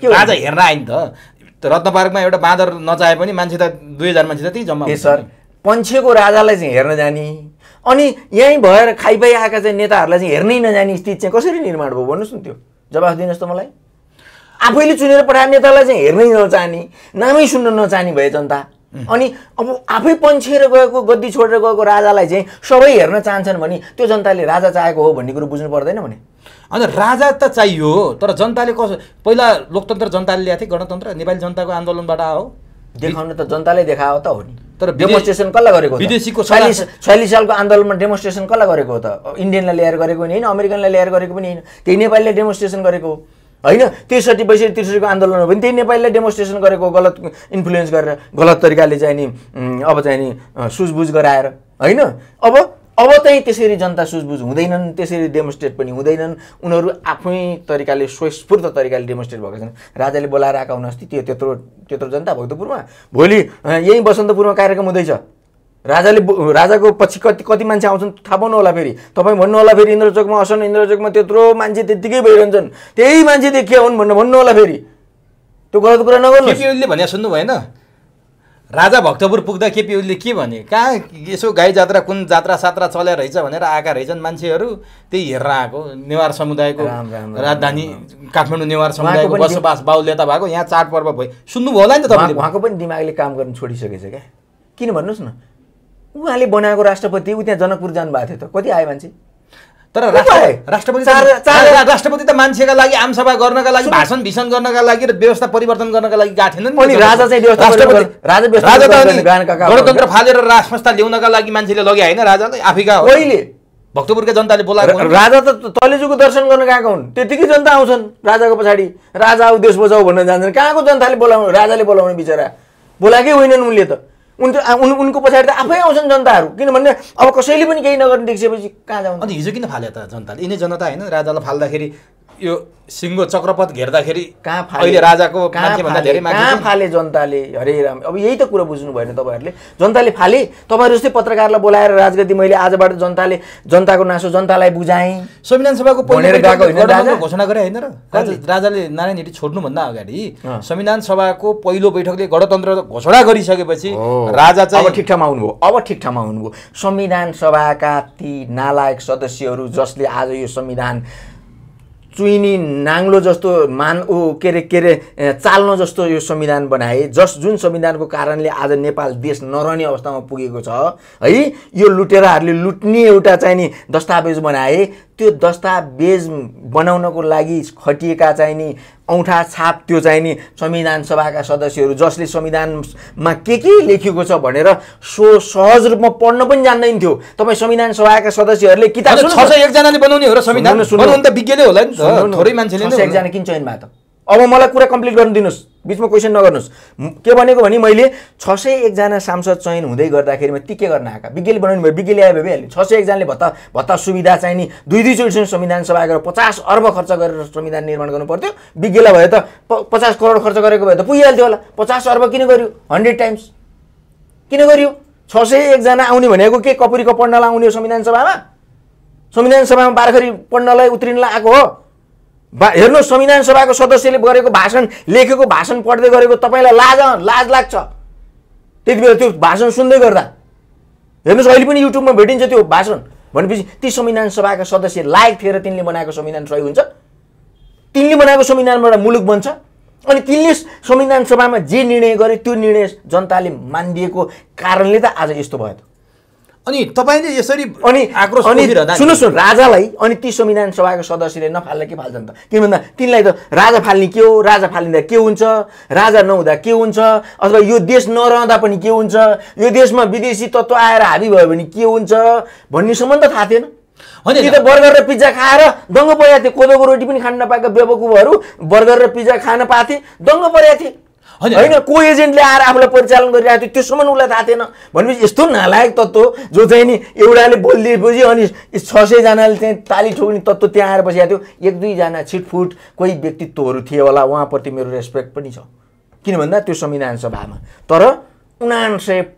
राजा हेर्न आइन त रत्न पार्कमा एउटा बाँदर नचाहे पनि मान्छे त 2000 मान्छे त्यही जम्मा ए सर पन्छेको राजालाई चाहिँ हेर्न जानी अनि यही भएर खाइपाइ आएका चाहिँ नेताहरुलाई चाहिँ हेर्नै नजानी स्थिति चाहिँ कसरी निर्माण भयो भन्नुस् न त्यो जवाफ दिनुस् त मलाई आफैले चुनेर पठाएको नेतालाई चाहिँ हेर्नै नचाहनी नामै सुन्न नचाहनी भए जनता अनि अब आफै पन्छेर गएको गद्दी छोडेर गएको राजालाई चाहिँ सबै हेर्न चाहन्छन् भने त्यो जनताले राजा चाहेको हो भन्ने कुरा बुझ्नु पर्दैन भने अनि राजा त चाहियो तर जनताले कस पहिला लोकतन्त्र जनताले ल्याए थिए गणतन्त्र नेपाली जनताको आन्दोलनबाट आयो देखाउन त जनताले देखायो त हो नि तर डेमोन्स्ट्रेसन कसले गरेको विदेशीको 46 सालको आन्दोलनमा डेमोन्स्ट्रेसन कसले गरेको हो त इन्डियनले ल्याएर गरेको नि हैन अमेरिकनले ल्याएर गरेको पनि हैन त्यही नेपालीले डेमोन्स्ट्रेसन गरेको हो हैन ६३ ६२ ६३ को आन्दोलनमा पनि त्यही नेपालीले डेमोन्स्ट्रेसन गरेको गलत इन्फ्लुएन्स गरेर गलत तरिकाले चाहिँ नि अब चाहिँ नि सुझबुझ गराएर हैन अब चाहिँ त्यसरी जनता सुझबुझ हुँदैनन् त्यसरी डेमोन्स्ट्रेट पनि हुँदैनन् उनीहरु आफै तरिकाले स्वस्फूर्त तरिकाले डेमोन्स्ट्रेट भएका छन् राजाले बोलाएर आका हुन अस्ति त्यत्रो जनता भक्तपुरमा भोलि यही बसन्तपुरमा कार्यक्रम हुँदैछ राजाको पछि कति मान्छे आउँछन् थाहा पाउनु होला फेरि तपाई भन्नु होला फेरि इन्द्रचोकमा त्यत्रो मान्छे त्यतिकै भइरहन्छन् त्यही मान्छे देखिए हुन् भन्नु होला फेरि त्यो गलत कुरा नगर्नु केपीओलीले भन्या सुन्नु भएन राजा भक्तपुर पुग्दा केपी ओलीले के भने कहाँ यसो गाई जात्रा कुन जात्रा सात्रा चले रहेछ भनेर आका रहेछन् मान्छेहरू त्यही हेरेर आएको नेवार समुदायको राजधानी काठमाडौँ नेवार समुदायको बसोबास बाहुल्यता भएको यहाँ चाडपर्व भयो सुन्नुभयो होला नि त तपाईले उहाँको पनि दिमागले काम गर्न छोडिसकेछ के किन भन्नुस् न उहाँले बनाएको राष्ट्रपति उ त्यहाँ जनकपुर जानुभएको थियो त कति आयो मान्छे तर राष्ट्रपति त मान्छेका लागि आमसभा गर्नका लागि भाषण भीषण गर्नका लागि र व्यवस्था परिवर्तन गर्नका लागि गाथेन नि अनि राजा चाहिँ राजा त गणतन्त्र फालेर राष्ट्र संस्था ल्याउनका लागि मान्छेले लगे हैन राजा त आफैका हो अहिले भक्तपुरका जनताले बोलाएको राजा त तलेजुको दर्शन गर्न गएको हुन् त्यतिकै जनता आउँछन् राजाको पछाडी राजा आऊ देश बचाऊ भन्न जान्छन् कहाँको जनताले बोलाउनु राजाले बोलाउने बिचारा बोलाकै होइनन् उनले त उनको पछाडी त आफै आउँछन् जनताहरु किनभने अब कसैले पनि केही नगर्ने देखिसपछि कहाँ जाउँ अनि हिजो किन फाले त जनताले यिनै जनता हैन राजालाई फाल्दाखेरि यो सिंगो चक्रपथ घेर्दाखेरि कहाँ अहिले राजाको मान्छे भन्दा धेरै मान्छे कहाँ फाले जनताले हरिराम। अब यही त कुरा बुझ्नु भएन तपाईँहरूले। जनताले फाले, तपाईहरु जस्तै पत्रकारलाई बोलाएर राजगद्दी मैले आजबाट जनताले जनताको नासो जनतालाई बुझाएँ संविधान सभाको पहिलो बैठकले घोषणा गरे हैन र। राजाले नारायण हेटी छोड्नु भन्दा अगाडि संविधान सभाको पहिलो बैठकले गणतन्त्र घोषणा गरिसकेपछि राजा चाहिँ अब ठिक ठाउँमा आउनुभयो, अब ठिक ठाउँमा आउनुभयो। संविधान सभाका ती नालायक सदस्यहरु जसले आज यो संविधान चुइनी नाङ्लो जस्तो मान केरे चाल्नो जस्तो यो संविधान बनाए, जुन संविधानको कारणले आज नेपाल देश नरहने अवस्थामा पुगेको छ है। यो लुटेराहरूले लुट्ने एउटा चाहिने दस्तावेज बनाए, त्यो दस्तावेज बनाउनको लागि खटिएका चाहिने औँठा छाप त्यो चाहिने संविधान सभाका सदस्यहरू जसले संविधानमा के लेखिएको छ भनेर सो सहज रूपमा पढ्न पनि जान्दैन थियो। तपाई संविधान सभाका सदस्यहरूले किताब 601 जनाले बनाउने हो र संविधान, भन्नु त विज्ञले होला नि त, थोरै मान्छेले नै 601 जना किन चयन भयो त। अब मलाई कुरा कम्प्लिट गर्न दिनुस्, बीचमा क्वेशन नगर्नुस्। के भनेको भने मैले 601 जना सांसद चयन हुँदै गर्दाखेरिमा ती के गर्न आएका विज्ञले बनाउनु भयो, विज्ञले आए भइहाल्यो। 601 जनाले भत्ता सुविधा चाहिने दुई चोटिसम्म संविधान सभा गरेर 50 अर्ब खर्च गरेर संविधान निर्माण गर्नु पर्थ्यो, विज्ञले भए त 50 करोड खर्च गरेको भए त पुगिहाल्थ्यो होला। 50 अर्ब किन गर्यो, 100 टाइम्स किन गर्यो? 601 जना आउने भनेको के कपुरीको पढ्नलाई आउने हो संविधान सभामा? संविधान सभामा बारखरी पढ्नलाई उत्रिनलाई आएको हो? हेर्नु संविधान सभाको सदस्यले गरेको भाषण, लेखेको भाषण पढ्दै गरेको तपाईलाई लाज लाग्छ त्यति बेला त्यो भाषण सुन्दै गर्दा? हेर्नुस् अहिले पनि युट्युबमा भेटिन्छ त्यो भाषण। भनेपछि ती संविधान सभाका सदस्य लायक थिए र तिनले बनाएको संविधान सही हुन्छ, तिनले बनाएको संविधानबाट मुलुक बन्छ, अनि तिनले संविधान सभामा जे निर्णय गरे त्यो निर्णय जनताले मानिदिएको कारणले त आज यस्तो भयो। अनि तपाईले यसरी अनि आक्रोश गरिरहदा सुन्नुस् राजालाई, अनि ती संविधान सभाको सदस्यले नफाल्न के फाल्छन् त? के भन्दा तिनलाई त राजा फाल्ने के हो, राजा फालिँदा के हुन्छ, राजा नहुँदा के हुन्छ, अथवा यो देश नरहँदा पनि के हुन्छ, यो देशमा विदेशी तत्त्व आएर हाबी भयो भने के हुन्छ भन्ने सम्बन्ध थाहा थिएन। त्यो त बर्गर र पिज्जा खाएर दङ्ग परेका थिए, कोदोको रोटी पनि खान नपाएका बेवकुफहरू बर्गर र पिज्जा खान पाथे दङ्ग परेका थिए हैन। को एजेन्टले आएर आफूलाई परिचालन गरिरहेको थियो त्यसम्म उसलाई थाहा थिएन। भनेपछि यस्तो नालायक तत्त्व जो चाहिँ नि एउटाले बोलिदिएपछि अनि 600 जनाले चाहिँ ताली ठोक्ने तत्त्व त्यहाँ आएर बसेको थियो। 1-2 जना छिटफुट कोही व्यक्तित्वहरू थिए होला, उहाँप्रति मेरो रेस्पेक्ट पनि छ, किन भन्दा त्यो संविधान सभामा तर 99%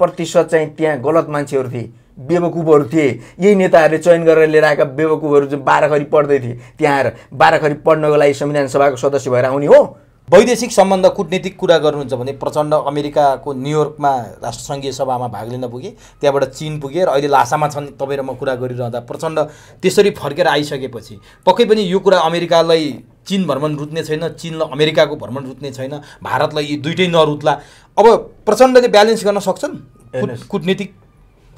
चाहिँ त्यहाँ गलत मान्छेहरू थिए, बेवकुफहरू थिए। यही नेताहरूले चयन गरेर लिएर आएका बेवकुफहरू जो बारखरी पढ्दै थिए त्यहाँ आएर बारखरी पढ्नको लागि संविधान सभाको सदस्य भएर आउने हो। वैदेशिक सम्बन्ध कूटनीतिक कुरा गर्नुहुन्छ भने प्रचण्ड अमेरिकाको न्युयोर्कमा राष्ट्रसङ्घीय सभामा भाग लिन पुगे, त्यहाँबाट चीन पुगे र अहिले लासामा छन्। तपाईँ र म कुरा गरिरहँदा प्रचण्ड त्यसरी फर्केर आइसकेपछि पक्कै पनि यो कुरा अमेरिकालाई चीन भ्रमण रुत्ने छैन, चीनलाई अमेरिकाको भ्रमण रुत्ने छैन, भारतलाई यी दुईटै नरुत्ला। अब प्रचण्डले ब्यालेन्स गर्न सक्छन् कूटनीतिक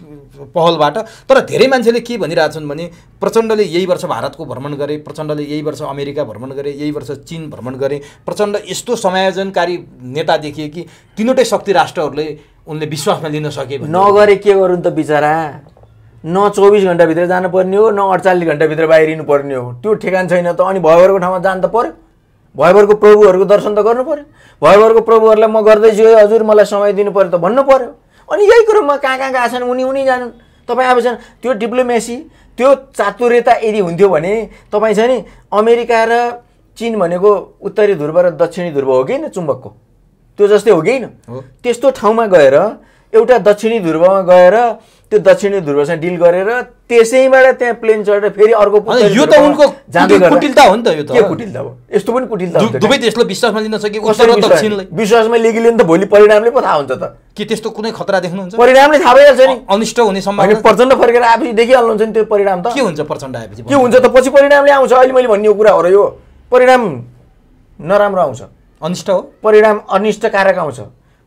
पहलबाट। तर धेरै मान्छेले के भनिरहेछन् भने प्रचण्डले यही वर्ष भारतको भ्रमण गरे, प्रचण्डले यही वर्ष अमेरिका भ्रमण गरे, यही वर्ष चीन भ्रमण गरे। प्रचण्ड यस्तो समायोजनकारी नेता देखिए कि तीनवटै शक्ति राष्ट्रहरूले उनले विश्वासमा लिन सके नगरे के गरून् त बिचरा? न 24 घण्टाभित्र जानुपर्ने हो, न 48 घण्टाभित्र बाहिरिनु पर्ने हो, त्यो ठेगान छैन त। अनि भयवरको ठाउँमा जान त पर्यो, भयवरको प्रभुहरूको दर्शन त गर्नु पर्यो, भयवरको प्रभुहरूलाई म गर्दैछु हजुर मलाई समय दिनु पर्यो त भन्नु पर्यो। अनि यही कुरो म कहाँ गएका छन् उनी जानुन्। तपाईँ अब छन् त्यो डिप्लोमेसी त्यो चातुर्यता यदि हुन्थ्यो भने तपाईँ छ नि अमेरिका र चीन भनेको उत्तरी ध्रुव र दक्षिणी ध्रुव हो कि न चुम्बकको, त्यो जस्तै हो कि न? त्यस्तो ठाउँमा गएर एउटा दक्षिणी ध्रुवमा गएर त्यो दक्षिणी ध्रुवसँग डिल गरेर त्यसैबाट त्यहाँ प्लेन चढेर फेरि अर्को यो त उनको कुटिलता हो नि त। यो त के कुटिलता हो? यस्तो पनि कुटिलता हो दुबै देशले विश्वासमा लिन सकेको उत्तर र दक्षिणलाई विश्वासमा लिगिलिन त भोलि परिणामले पो थाहा हुन्छ त। के त्यस्तो कुनै खतरा देख्नुहुन्छ? परिणामले थाहा भइहाल्छ नि, अनिष्ट हुने सम्भावना। प्रचण्ड फर्केर आएपछि देखिहाल्नुहुन्छ नि त्यो परिणाम त के हुन्छ। प्रचण्ड आएपछि के हुन्छ त? पछि परिणामले आउँछ। अहिले मैले भन्ने कुरा हो र यो परिणाम नराम्रो आउँछ, अनिष्ट हो, परिणाम अनिष्टकारक आउँछ,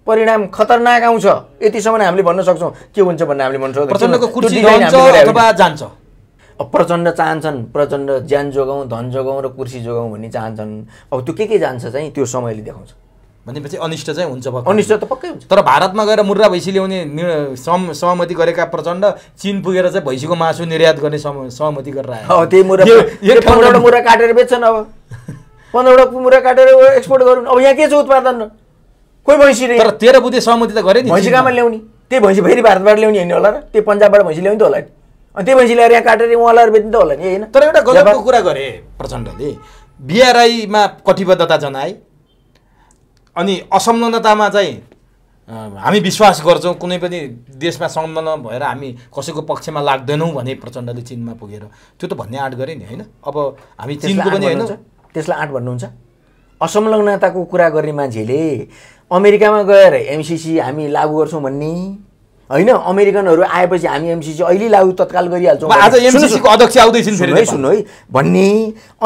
परिणाम खतरनाक आउँछ। यतिसम्म हामीले भन्न सक्छौं। के हुन्छ भन्ने हामीले भन्न सक्छौं। प्रचण्डको कुर्सी रहन्छ अथवा जान्छ। अब प्रचण्ड चाहन्छन् प्रचण्ड ज्यान जोगाउँ, धन जोगाउँ र कुर्सी जोगाउँ भन्ने चाहन्छन्। अब त्यो के जान्छ चाहिँ त्यो समयले देखाउँछ। भनेपछि अनिष्ट चाहिँ हुन्छ, अनिष्ट त पक्कै हुन्छ। तर भारतमा गएर मुर्रा भैँसी ल्याउने सहमति गरेका प्रचण्ड चीन पुगेर चाहिँ भैँसीको मासु निर्यात गर्ने सहमति गरेर आए। त्यही मुर्रा काटेर बेच्छन्, अब 15वटा मुर्रा काटेर एक्सपोर्ट गर्नु। अब यहाँ के छ उत्पादन? कोही भैँसी नै। तर 13 बुधे सहमति त गरे नि, भैँसी कहाँबाट ल्याउने? त्यही भैँसी फेरि भारतबाट ल्याउने होइन होला र? त्यही पन्जाबबाट भैँसी ल्याउने त होला नि, अनि त्यही भैँसी ल्याएर यहाँ काटेर उहाँलाई बेच्ने त होला नि, होइन? तर एउटा गलतको कुरा गरे प्रचण्डले। बीआरआईमा कटिबद्धता जनाए अनि असंलग्नतामा चाहिँ हामी विश्वास गर्छौं कुनै पनि देशमा संलग्न भएर हामी कसैको पक्षमा लाग्दैनौं भने प्रचण्डले चीनमा पुगेर त्यो त भन्ने आँट गरे नि हैन। अब हामी चीनको पनि हैन त्यसलाई आँट भन्नुहुन्छ। असंलग्नताको कुरा गर्ने मान्छेले अमेरिकामा गएर एमसीसी हामी लागू गर्छौं भन्ने हैन। अमेरिकनहरु आएपछि हामी एमसीसी अहिले लागू तत्काल गरिहाल्छौं। आज एमसीसी को अध्यक्ष आउँदै छिन् फेरि सुन्नु है भन्ने।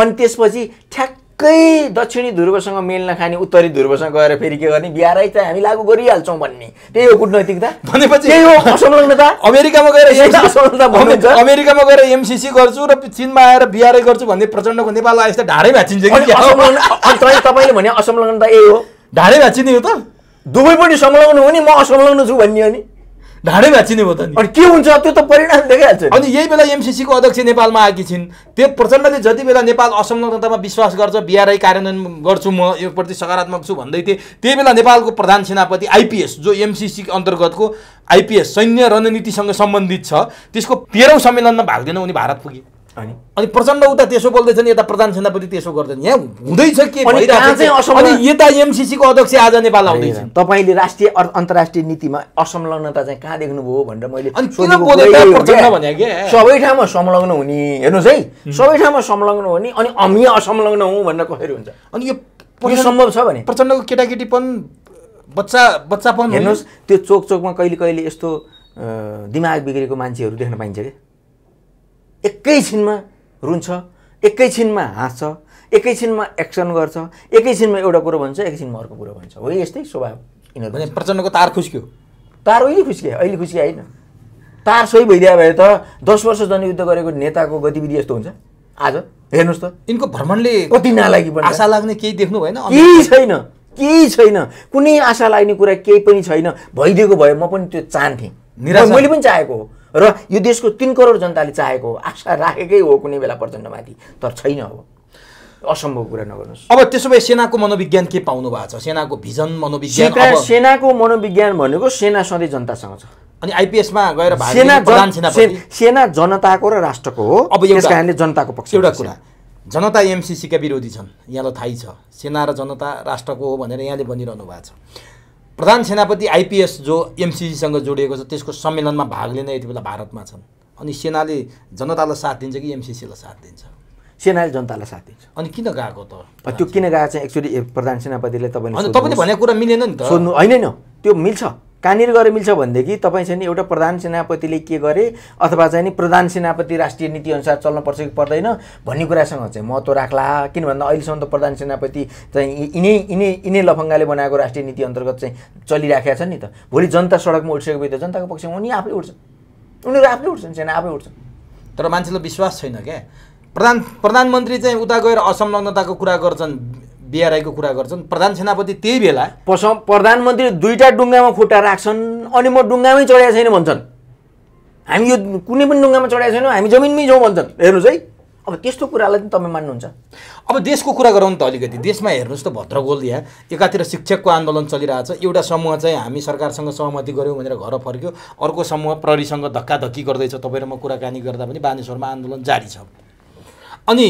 अनि त्यसपछि ठ्याक्कै दक्षिणी ध्रुवसँग मेल नखानी उत्तरी ध्रुवसँग गएर फेरि के गर्ने बिहारै चाहिँ हामी लागू गरिहाल्छौं भन्ने। त्यही हो कूटनीतिकता भनेपछि त्यही हो असंलग्नता। अमेरिकामा गएर असंलग्नता भन्नुहुन्छ। अमेरिकामा गएर एमसीसी गर्छु र चीनमा आएर बिहारै गर्छु भन्ने प्रचण्डको नेपाल आएस्ता ढाडै भाचिन्छ के अनि तपाईले भने असंलग्नता यही हो ढाडै भाचिने हो त दुबै पनि संलग्न हो नि म असंलग्न छु भन्ने हो नि ढाडै भाचिने हो त नि। अनि के हुन्छ त्यो त परिणाम देखाइहाल्छ। अनि यही बेला एमसीसी को अध्यक्ष नेपालमा आएकी छिन्। त्यो प्रचण्डले जति बेला नेपाल असंलग्नतामा विश्वास गर्छ बीआरआई कार्यान्वयन गर्छु म यो प्रति सकारात्मक छु भन्दै थिए त्यही बेला नेपालको प्रधान सेनापति आईपीएस जो एमसीसी अन्तर्गतको आईपीएस सैन्य रणनीतिसँग सम्बन्धित छ त्यसको 13औं सम्मेलनमा भाग लिन उनी भारत पुगे। अनि प्रचण्ड उता त्यसो बोल्दैछन् यता प्रधान सेनापति त्यसो गर्दैन यहाँ हुँदैछ के भइराछ। अनि यता एमसीसी को अध्यक्ष आज नेपाल आउँदैछ। तपाईले राष्ट्रिय अन्तर्राष्ट्रिय नीतिमा असंलग्नता चाहिँ कहाँ देख्नुभयो भनेर मैले सोधेको बोलेका प्रचण्ड भने के सबै ठाउँमा संलग्न हुने हेर्नुस् है सबै ठाउँमा संलग्न हुने अनि हामी असंलग्न हुँ भनेर कसरी हुन्छ। अनि यो सम्भव छ भने प्रचण्डको केटाकेटी पनि बच्चापन हेर्नुस् त्यो चोकचोकमा कहिले कहिले यस्तो दिमाग बिग्रेको मान्छेहरु देख्न पाइन्छ के एकैछिनमा रुन्छ एकैछिनमा हाँस्छ एकैछिनमा एक्सन गर्छ एकैछिनमा एउटा कुरा भन्छ एकैछिनमा अर्को कुरा भन्छ हो यस्तै स्वभाव यिनीहरु भने प्रचण्डको तार खुस्क्यो। तार अहिले खुस्क्यो हैन तार सोही भइदिया भए त 10 वर्ष जनयुद्ध गरेको नेताको गतिविधि यस्तो हुन्छ आज हेर्नुस् त। यिनको भ्रमणले कति नालागी बन्छ आशा लाग्ने केही देख्नु भएन केही छैन कुनै आशा लाग्ने कुरा केही पनि छैन। भइदिएको भए म पनि त्यो चाहन्थे निराशा मैले पनि चाहेको हो र यो देशको 3 करोड जनताले चाहेको आशा राखेकै हो कुनै बेला प्रचण्डमाथि तर छैन। अब असम्भव कुरा नगर्नुस्। अब त्यसो भए सेनाको मनोविज्ञान के पाउनु भएको छ सेनाको भिजन मनोविज्ञान अब सेनाको मनोविज्ञान भनेको सेना सधैँ जनतासँग छ अनि आईपीएसमा गएर सेना जनताको र राष्ट्रको हो। अब यस कारणले जनताको पक्ष एउटा कुरा जनता एमसीसी का विरोधी छन् यहाँलाई थाहै छ सेना र जनता राष्ट्रको हो भनेर यहाँले भनिरहनु भएको छ। प्रधान सेनापति आईपीएस जो एमसीसीसँग जोडिएको छ त्यसको सम्मेलनमा भाग लिन यति बेला भारतमा छन् अनि सेनाले जनतालाई साथ दिन्छ कि एमसीसीलाई साथ दिन्छ। सेनाले जनतालाई साथ दिन्छ। अनि किन गएको त त्यो किन गएको चाहिँ एक्चुअली प्रधान सेनापतिले तपाईले तपाईले भनेको कुरा मिलेन नि त सोध्नु हैन नि त्यो मिल्छ कानिर गरे मिल्छ भन्देखि तपाईँ चाहिँ नि एउटा प्रधान सेनापतिले के गरे अथवा चाहिँ नि प्रधान सेनापति राष्ट्रिय नीति अनुसार चल्न पर्छ कि पर्दैन भन्ने कुरासँग चाहिँ महत्त्व राख्ला। किन भन्दा अहिलेसम्म त प्रधान सेनापति चाहिँ यिनै लफङ्गाले बनाएको राष्ट्रिय नीति अन्तर्गत चाहिँ चलिराखेका छन् नि त। भोलि जनता सडकमा उठ्सके बित्तिकै जनताको पक्षमा उनी आफै उठ्छन् उनीहरू आफै उठ्छन् सेना आफै उठ्छन् तर मान्छेलाई विश्वास छैन क्या। प्रधानमन्त्री चाहिँ उता गएर असंलग्नताको कुरा गर्छन् बीआरआई को कुरा गर्छन् प्रधान सेनापति त्यही बेला प्रधानमन्त्री दुईटा डुङ्गामा खुट्टा राख्छन् अनि म डुङ्गामै चढेको छैन भन्छन् हामी यो कुनै पनि डुङ्गामा चढेको छैनौँ हामी जमिनमै जाउँ भन्छन् हेर्नुस् है। अब त्यस्तो कुरालाई पनि तपाईँ मान्नुहुन्छ। अब देशको कुरा गरौँ त अलिकति देशमा हेर्नुस् त भद्रगोल यहाँ एकातिर शिक्षकको आन्दोलन चलिरहेछ एउटा समूह चाहिँ हामी सरकारसँग सहमति गऱ्यौँ भनेर घर फर्क्यो अर्को समूह प्रहरीसँग धक्काधक्की गर्दैछ तपाईँ र म कुराकानी गर्दा पनि बानेश्वरमा आन्दोलन जारी छ। अनि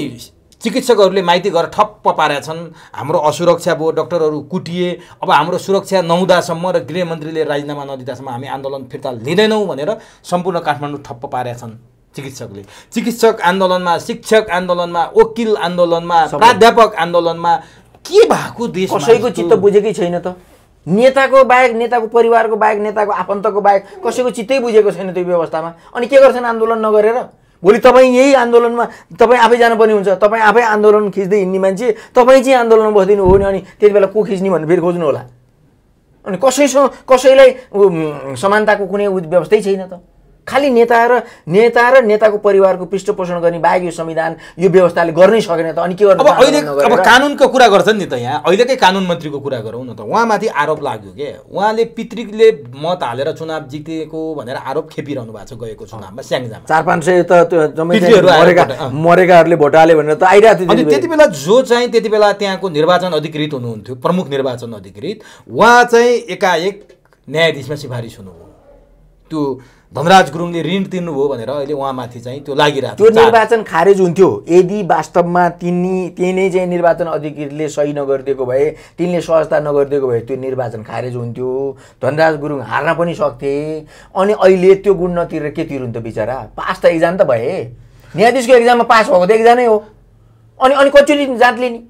चिकित्सकहरूले माइती गरेर ठप्प पारेका छन् हाम्रो असुरक्षा भयो डाक्टरहरू कुटिए अब हाम्रो सुरक्षा नहुँदासम्म र गृहमन्त्रीले राजीनामा नदिँदासम्म हामी आन्दोलन फिर्ता लिँदैनौँ भनेर सम्पूर्ण काठमाडौँ ठप्प पारेका छन् चिकित्सकले। चिकित्सक आन्दोलनमा शिक्षक आन्दोलनमा वकिल आन्दोलनमा प्राध्यापक आन्दोलनमा के भएको देशमा कसैको चित्त बुझेकै छैन त नेताको बाहेक नेताको परिवारको बाहेक नेताको आफन्तको बाहेक कसैको चित्तै बुझेको छैन त्यो व्यवस्थामा। अनि के गर्छन् आन्दोलन नगरेर भोलि तपाईँ यही आन्दोलनमा तपाईँ आफै जानुपर्ने हुन्छ तपाईँ आफै आन्दोलन खिच्दै हिँड्ने मान्छे तपाईँ चाहिँ आन्दोलनमा बस्दिनु हो नि अनि त्यति बेला को खिच्ने भनेर फेरि खोज्नु होला। अनि कसैसँग कसैलाई समानताको कुनै व्यवस्थै छैन त खालि नेता र नेताको परिवारको पृष्ठपोषण गर्ने बाहेक यो संविधान यो व्यवस्थाले गर्नै सकेन त अनि के गर्नु। अब कानुनको कुरा गर्छन् नि त यहाँ अहिलेकै कानुन मन्त्रीको कुरा गरौँ न त उहाँमाथि आरोप लाग्यो के उहाँले पितृकले मत हालेर चुनाव जितेको भनेर आरोप खेपिरहनु भएको छ गएको चुनावमा स्याङ्जामा 4-500 त त्यो मरेकाहरूले भोट हाले भनेर त आइरहेको थियो। अनि त्यति बेला जो चाहिँ त्यति बेला त्यहाँको निर्वाचन अधिकृत हुनुहुन्थ्यो प्रमुख निर्वाचन अधिकृत उहाँ चाहिँ एकाएक न्यायाधीशमा सिफारिस हुनुभयो त्यो धनराज गुरुङले ऋण तिर्नु भयो भनेर अहिले उहाँमाथि चाहिँ त्यो लागिरहेको थियो। त्यो निर्वाचन खारेज हुन्थ्यो यदि वास्तवमा तिनी चाहिँ निर्वाचन अधिकारीले सही नगर्दिएको भए, तिनले सहजता नगर्दिएको भए त्यो निर्वाचन खारेज हुन्थ्यो। धनराज गुरुङ हार्न पनि सक्थे। अनि अहिले त्यो गुण नतिरेर के तिरुन्थ्यो बिचारा? पास त एग्जाम त भए, न्यायाधीशको एग्जाममा पास भएको त एग्जामै हो। अनि कचुली जातले नि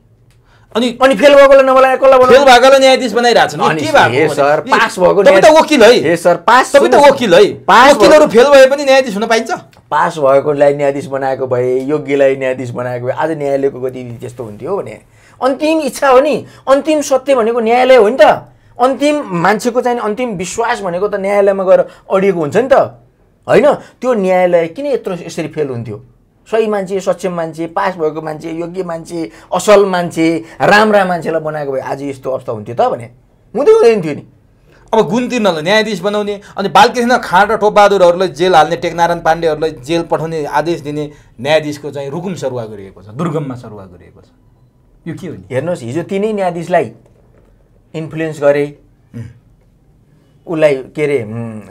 अनि फेल भएकोले नबोलाएर कसलाई बोलाउने? फेल भएकोले न्यायाधीश बनाइराछन्। अनि के भएको हो सर? पास भएको तपाईं त वकिल है। हे सर पास तपाईं त वकिल है। वकिलहरु फेल भए पनि न्यायाधीश हुन पाइन्छ? पास भएकोलाई न्यायाधीश बनाएको भए, योग्यलाई न्यायाधीश बनाएको भए आज न्यायालयको गतिविधि त्यस्तो हुन्थ्यो भने। अन्तिम इच्छा हो नि, अन्तिम सत्य भनेको न्यायालय हो नि त। अन्तिम मान्छेको चाहिँ अन्तिम विश्वास भनेको त न्यायालयमा गएर अडिएको हुन्छ नि त। हैन त्यो न्यायालय किन यत्रो यसरी फेल हुन्थ्यो? सही मान्छे, सक्षम मान्छे, पास भएको मान्छे, योग्य मान्छे, असल मान्छे, राम्रा मान्छेलाई बनाएको भए आज यस्तो अवस्था हुन्थ्यो त भने हुँदै हुँदैन थियो नि। अब गुण तिर्नलाई न्यायाधीश बनाउने, अनि बालकृष्ण खाँड र टोपबहादुरहरूलाई जेल हाल्ने, टेकनारायण पाण्डेहरूलाई जेल पठाउने आदेश दिने न्यायाधीशको चाहिँ रुकुम सरुवा गरिएको छ, दुर्गममा सरुवा गरिएको छ। यो के हो नि? हेर्नुहोस्, हिजो तिनै न्यायाधीशलाई इन्फ्लुएन्स गरे, उसलाई के अरे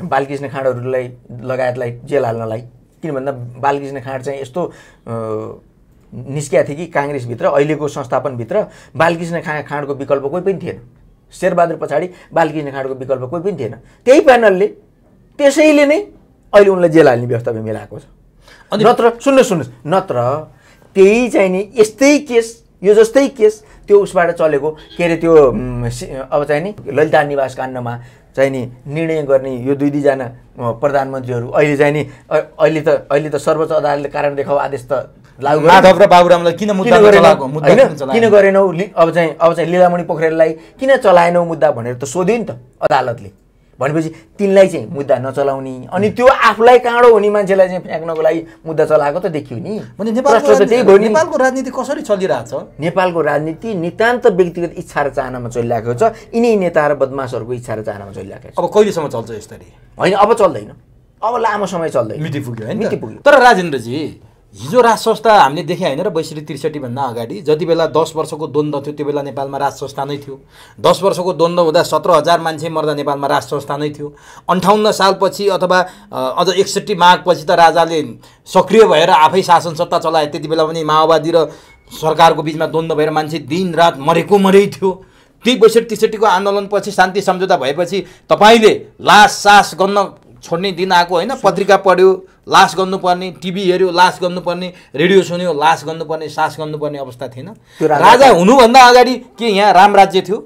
बालकृष्ण खाँडहरूलाई लगायतलाई जेल हाल्नलाई। किनभन्दा बालकृष्ण खाँड चाहिँ यस्तो निस्किया थियो कि काङ्ग्रेसभित्र अहिलेको संस्थापनभित्र बालकृष्ण खाँडको विकल्प कोही पनि थिएन। शेरबहादुर पछाडि बालकृष्ण खाँडको विकल्प कोही पनि थिएन। त्यही प्यानलले त्यसैले नै अहिले उनलाई जेल हाल्ने व्यवस्था मिलाएको छ। अनि नत्र सुन्नुहोस् नत्र त्यही चाहिँ नि यस्तै केस, यो जस्तै केस त्यो उसबाट चलेको के अरे त्यो अब चाहिँ नि ललिता निवास काण्डमा चाहिँ नि निर्णय गर्ने यो दुई दुईजना प्रधानमन्त्रीहरू अहिले चाहिँ नि अहिले त सर्वोच्च अदालतले कारण देखाउ आदेश त लागू गर्यो। माधव र बाबुरामलाई किन मुद्दा चलाएको? मुद्दा किन गरेनौ? अब चाहिँ लीलामणि पोखरेललाई किन चलाएनौ मुद्दा भनेर त सोध्यो नि त अदालतले। भनेपछि तिनलाई चाहिँ मुद्दा नचलाउने, अनि त्यो आफूलाई काँडो हुने मान्छेलाई चाहिँ फ्याँक्नको लागि मुद्दा चलाएको त देखियो नि। नेपालको राजनीति कसरी चलिरहेछ? नेपालको राजनीति नितान्त व्यक्तिगत इच्छा र चाहनामा चलिरहेको छ। यिनै नेता र बदमासहरूको इच्छा र चाहनामा चलिरहेको छ। अब कहिलेसम्म चल्छ यसरी? होइन, अब चल्दैन, अब लामो समय चल्दैन, मिति पुग्यो हैन? मिति पुग्यो। तर राजेन्द्रजी, हिजो राज संस्था हामीले देख्या हैन र 62-63 भन्दा अगाडि जति बेला 10 वर्षको द्वन्द्व थियो त्यो बेला नेपालमा राज संस्था नै थियो। 10 वर्षको द्वन्द्व हुँदा 17,000 मान्छे मर्दा नेपालमा राज संस्था नै थियो। 58 सालपछि अथवा अझ 61 माघपछि त राजाले सक्रिय भएर आफै शासन सत्ता चलाए। त्यति बेला पनि माओवादी र सरकारको बीचमा द्वन्द्व भएर मान्छे दिनरात मरेको मरै थियो। त्यही 62-63को आन्दोलनपछि शान्ति सम्झौता भएपछि तपाईले लास सास गर्न छोड्ने दिन आएको होइन? पत्रिका पढ्यो लास गर्नुपर्ने, टिभी हेऱ्यो लास गर्नुपर्ने, रेडियो सुन्यो लास गर्नुपर्ने, सास गर्नुपर्ने अवस्था थिएन? राजा हुनुभन्दा अगाडि के यहाँ राम राज्य थियो?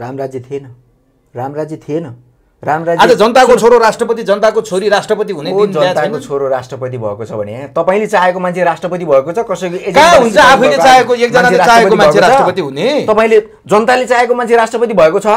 राम राज्य थिएन, राम राज्य थिएन, राम राज्य। आज जनताको छोरो राष्ट्रपति, जनताको छोरी राष्ट्रपति हुने दिन ल्याएको छैन? जनताको छोरो राष्ट्रपति भएको छ भने तपाईले चाहेको मान्छे राष्ट्रपति भएको छ। कसैको एजेन्डा हुन्छ? आफैले चाहेको, एकजनाले चाहेको मान्छे राष्ट्रपति हुने। तपाईले जनताले चाहेको मान्छे राष्ट्रपति भएको छ?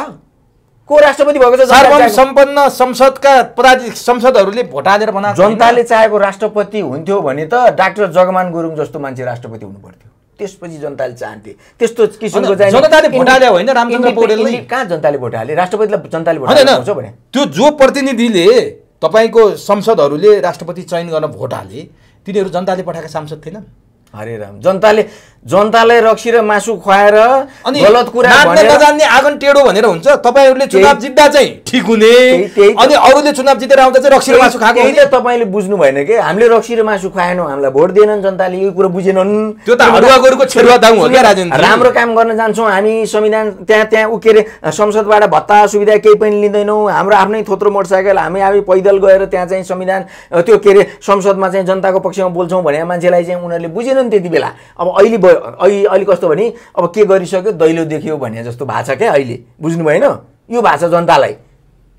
को राष्ट्रपति भएको छ? सर्वसम्पन्न संसदका पदाधिकारी संसदहरूले भोट हालेर बनाएको। जनताले चाहेको राष्ट्रपति हुन्थ्यो भने त डाक्टर जगमान गुरुङ जस्तो मान्छे राष्ट्रपति हुनु पर्थ्यो, त्यसपछि जनताले चाहन्थे। त्यस्तो किसिमको चाहिँ जनताले भोट हाले होइन? रामचन्द्र पौडेलले कहाँ जनताले भोट हाले? राष्ट्रपतिलाई जनताले भोट हाल्छ भने त्यो जो प्रतिनिधिले तपाईको संसदहरूले राष्ट्रपति चयन गर्न भोट हाले तिनीहरू जनताले पठाएका सांसद थिएनन्? हरे राम, जनताले रक्सी र मासु खुवाएर अनि गलत कुरा भनेर नजान्ने आँगन टेढो भनेर हुन्छ। तपाईहरुले चुनाव जित्दा चाहिँ ठीक हुने, अनि अरूले चुनाव जितेर आउँदा चाहिँ रक्सी र मासु खाएको हुने। त्यो तपाईले बुझ्नु भएन के? हामीले रक्सी र मासु खुवाएनौ, हामीलाई भोट दिएनन् जनताले, यो कुरा बुझेनन्। त्यो त हरुवा गोरुको छेरुवा दाउ हो के राजेन्द्र? राम्रो काम गर्न जान्छौं हामी, संविधान त्यहाँ उकेरे संसदबाट भत्ता सुविधा केही पनि लिँदैनौ, हाम्रो आफ्नै थोत्रो मोटरसाइकल हामी पैदल गएर त्यहाँ चाहिँ संविधान त्यो केरे संसदमा चाहिँ जनताको पक्षमा बोल्छौं भने मान्छेलाई चाहिँ उनीहरुले बुझेनन् त्यति बेला। अब अहिले कस्तो भने अब के गरिसक्यो, दैलो देख्यो भने जस्तो भाषा क्या अहिले, बुझ्नु भएन यो भाषा जनतालाई?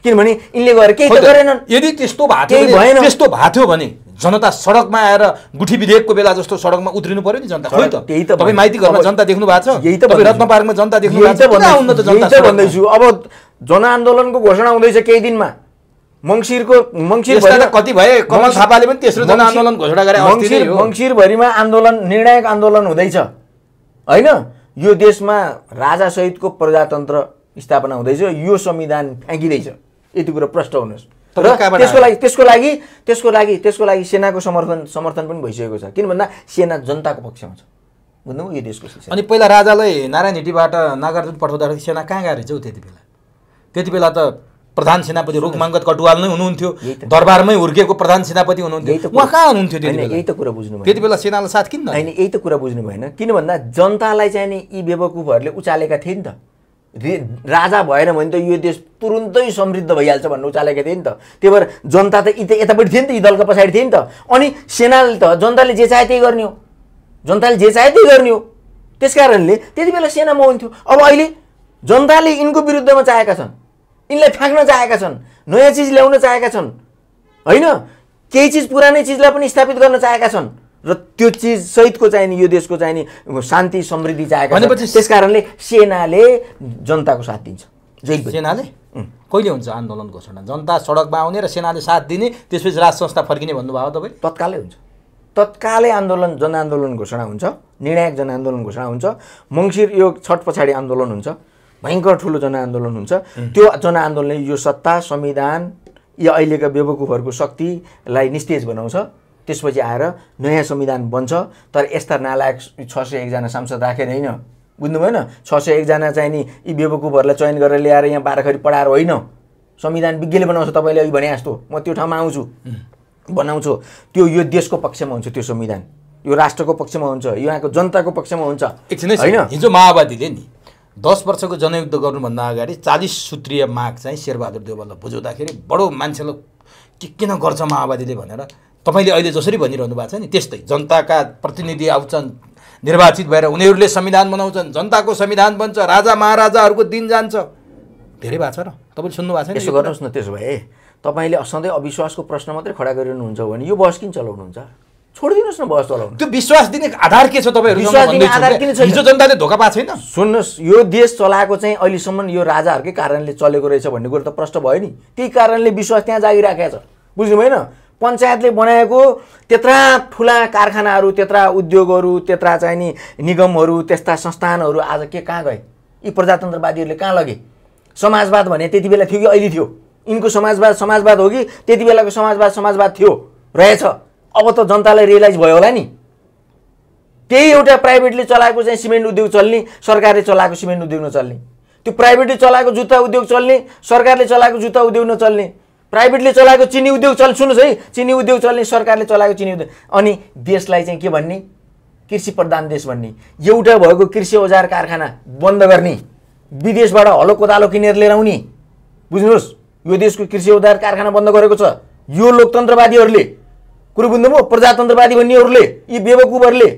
किनभने यिनले गएर केही त गरेनन्। यदि त्यस्तो भाथ्यो भने जनता सडकमा आएर गुठी विधेयकको बेला जस्तो सडकमा उत्रनु पर्यो नि जनता। खोइ त तपाई माइती घरमा जनता देख्नु भएको छ, यही त रत्न पार्कमा जनता देख्नु भएको छ भन्दैछु। अब जनआन्दोलनको घोषणा हुँदैछ केही दिनमा। मङ्सिर कति भए कमल थापाले पनि तेस्रो जनआन्दोलन घोषणा गरे। मङ्सिरभरिमा आन्दोलन, निर्णायक आन्दोलन हुँदैछ होइन? यो देशमा राजा सहितको प्रजातन्त्र स्थापना हुँदैछ, यो संविधान फ्याँकिँदैछ, यति कुरा प्रष्ट हुनुहोस्। तर त्यसको लागि सेनाको समर्थन पनि भइसकेको छ। किन भन्दा सेना जनताको पक्षमा छ, बुझ्नुभयो यो देशको सिस्टम। अनि पहिला राजालाई नारायणहिटीबाट नागार्जुन पठाउँदाखेरि सेना कहाँ गएर थियो? त्यति बेला त प्रधान सेनापति रोग मांगत कटुवाल नै हुनुहुन्थ्यो, दरबारमै हुर्केको प्रधान सेनापति हुनुहुन्थ्यो, उहाँ कहाँ हुनुहुन्थ्यो त्यतिबेला? यही त कुरा बुझ्नु भएन। त्यतिबेला सेनाले साथ किन नदिए? हैन, यही त कुरा बुझ्नु भएन। किन भन्दा जनतालाई चाहिँ नि यी बेवकुफहरूले उचालेका थिए नि त। राजा भएन भने त यो देश तुरुन्तै समृद्ध भइहाल्छ भन्ने उचालेका थिए नि त। त्यही भएर जनता त यतापट्टि थिए नि त, यी दलको पछाडि थिए नि त। अनि सेनाले त जनताले जे चाहे त्यही गर्ने हो, जनताले जे चाहे त्यही गर्ने हो। त्यसकारणले त्यतिबेला सेना मौन थियो। अब अहिले जनताले यिनको विरुद्धमा चाहेका छन्, यिनलाई फ्याँक्न चाहेका छन्, नयाँ चिज ल्याउन चाहेका छन्, हैन केही चिज पुरानै चिजलाई पनि स्थापित गर्न चाहेका छन् र त्यो चिज सहितको चाहिँ नि यो देशको चाहिँ नि शान्ति समृद्धि चाहेका छन्। त्यसकारणले सेनाले जनताको साथ दिन्छ। सेनाले कहिले हुन्छ आन्दोलन घोषणा? जनता सडकमा आउने र सेनाले साथ दिने, त्यसपछि राज संस्था फर्किने भन्नुभयो तपाईँ? तत्कालै हुन्छ, तत्कालै आन्दोलन जनआन्दोलन घोषणा हुन्छ, निर्णायक जनआन्दोलन घोषणा हुन्छ। मङ्सिर यो छठ पछाडि आन्दोलन हुन्छ, भयङ्कर ठुलो जनआन्दोलन हुन्छ। त्यो जनआन्दोलनले यो सत्ता, संविधान, यो अहिलेका बेवकुफहरूको शक्तिलाई निस्तेज बनाउँछ। त्यसपछि आएर नयाँ संविधान बन्छ। तर यस्ता नालायक 601 जना सांसद राखेर होइन, बुझ्नु भएन, 601 जना चाहिँ नि यी बेवकुफहरूलाई चयन गरेर ल्याएर यहाँ बाह्रखरी पढाएर होइन, संविधान विज्ञले बनाउँछ। तपाईँले अघि भने जस्तो म त्यो ठाउँमा आउँछु, बनाउँछु, त्यो यो देशको पक्षमा हुन्छ, त्यो संविधान यो राष्ट्रको पक्षमा हुन्छ, यो यहाँको जनताको पक्षमा हुन्छ। होइन, हिजो माओवादीले नि 10 वर्षको जनयुद्ध गर्नुभन्दा अगाडि 40 सूत्रीय माग चाहिँ शेरबहादुर देउवालाई बुझाउँदाखेरि बडो मान्छेले के किन गर्छ माओवादीले भनेर तपाईँले अहिले जसरी भनिरहनु भएको छ नि त्यस्तै जनताका प्रतिनिधि आउँछन्, निर्वाचित भएर उनीहरूले संविधान बनाउँछन्, जनताको संविधान बन्छ, राजा महाराजाहरूको दिन जान्छ। धेरै भएको छ र तपाईँले सुन्नु भएको छैन? यसो गर्नुहोस् न, त्यसो भए तपाईले सधैं अविश्वासको प्रश्न मात्रै खडा गरिरहनुहुन्छ भने यो बहस किन चलाउनुहुन्छ? छोडिदिनुस् न बहस चलाउनु। त्यो विश्वास दिने आधार के छ तपाईहरु? विश्वास दिने आधार किन छ? हिजो जनताले धोका पाएको छैन। सुन्नुस्, यो देश चलाएको चाहिँ अहिलेसम्म यो राजाहरुकै कारणले चलेको रहेछ भन्ने कुरा त प्रष्ट भयो नि। त्यही कारणले विश्वास त्यहाँ जागिराखेको छ, बुझ्नु भएन? पञ्चायतले बनाएको त्यत्रा ठुला कारखानाहरु, त्यत्रा उद्योगहरु, त्यत्रा चाहिँ नि निगमहरु, त्यस्ता संस्थानहरु आज के कहाँ गए? यी प्रजातन्त्रवादीहरुले कहाँ लगे? समाजवाद भने त्यतिबेला थियो कि अहिले थियो? इनको समाजवाद समाजवाद हो कि त्यति बेलाको समाजवाद समाजवाद थियो रहेछ? अब त जनतालाई रियलाइज भयो होला नि। त्यही एउटा प्राइभेटले चलाएको चाहिँ सिमेन्ट उद्योग चल्ने, सरकारले चलाएको सिमेन्ट उद्योग नचल्ने, त्यो प्राइभेटले चलाएको जुत्ता उद्योग चल्ने, सरकारले चलाएको जुत्ता उद्योग नचल्ने, प्राइभेटले चलाएको चिनी उद्योग चल्ने, सुन्नुहोस् है, चिनी उद्योग चल्ने, सरकारले चलाएको चिनी उद्योग। अनि देशलाई चाहिँ के भन्ने? कृषि प्रधान देश भन्ने। एउटा भएको कृषि औजार कारखाना बन्द गर्ने, विदेशबाट हलो कोदालो किनेर लिएर आउने, बुझ्नुहोस्, यो देशको कृषि औद्योगिक कारखाना बन्द गरेको छ यो लोकतन्त्रवादीहरूले। कुरो बुझ्नुभयो? प्रजातन्त्रवादी भन्नेहरूले, यी बेवकुफहरूले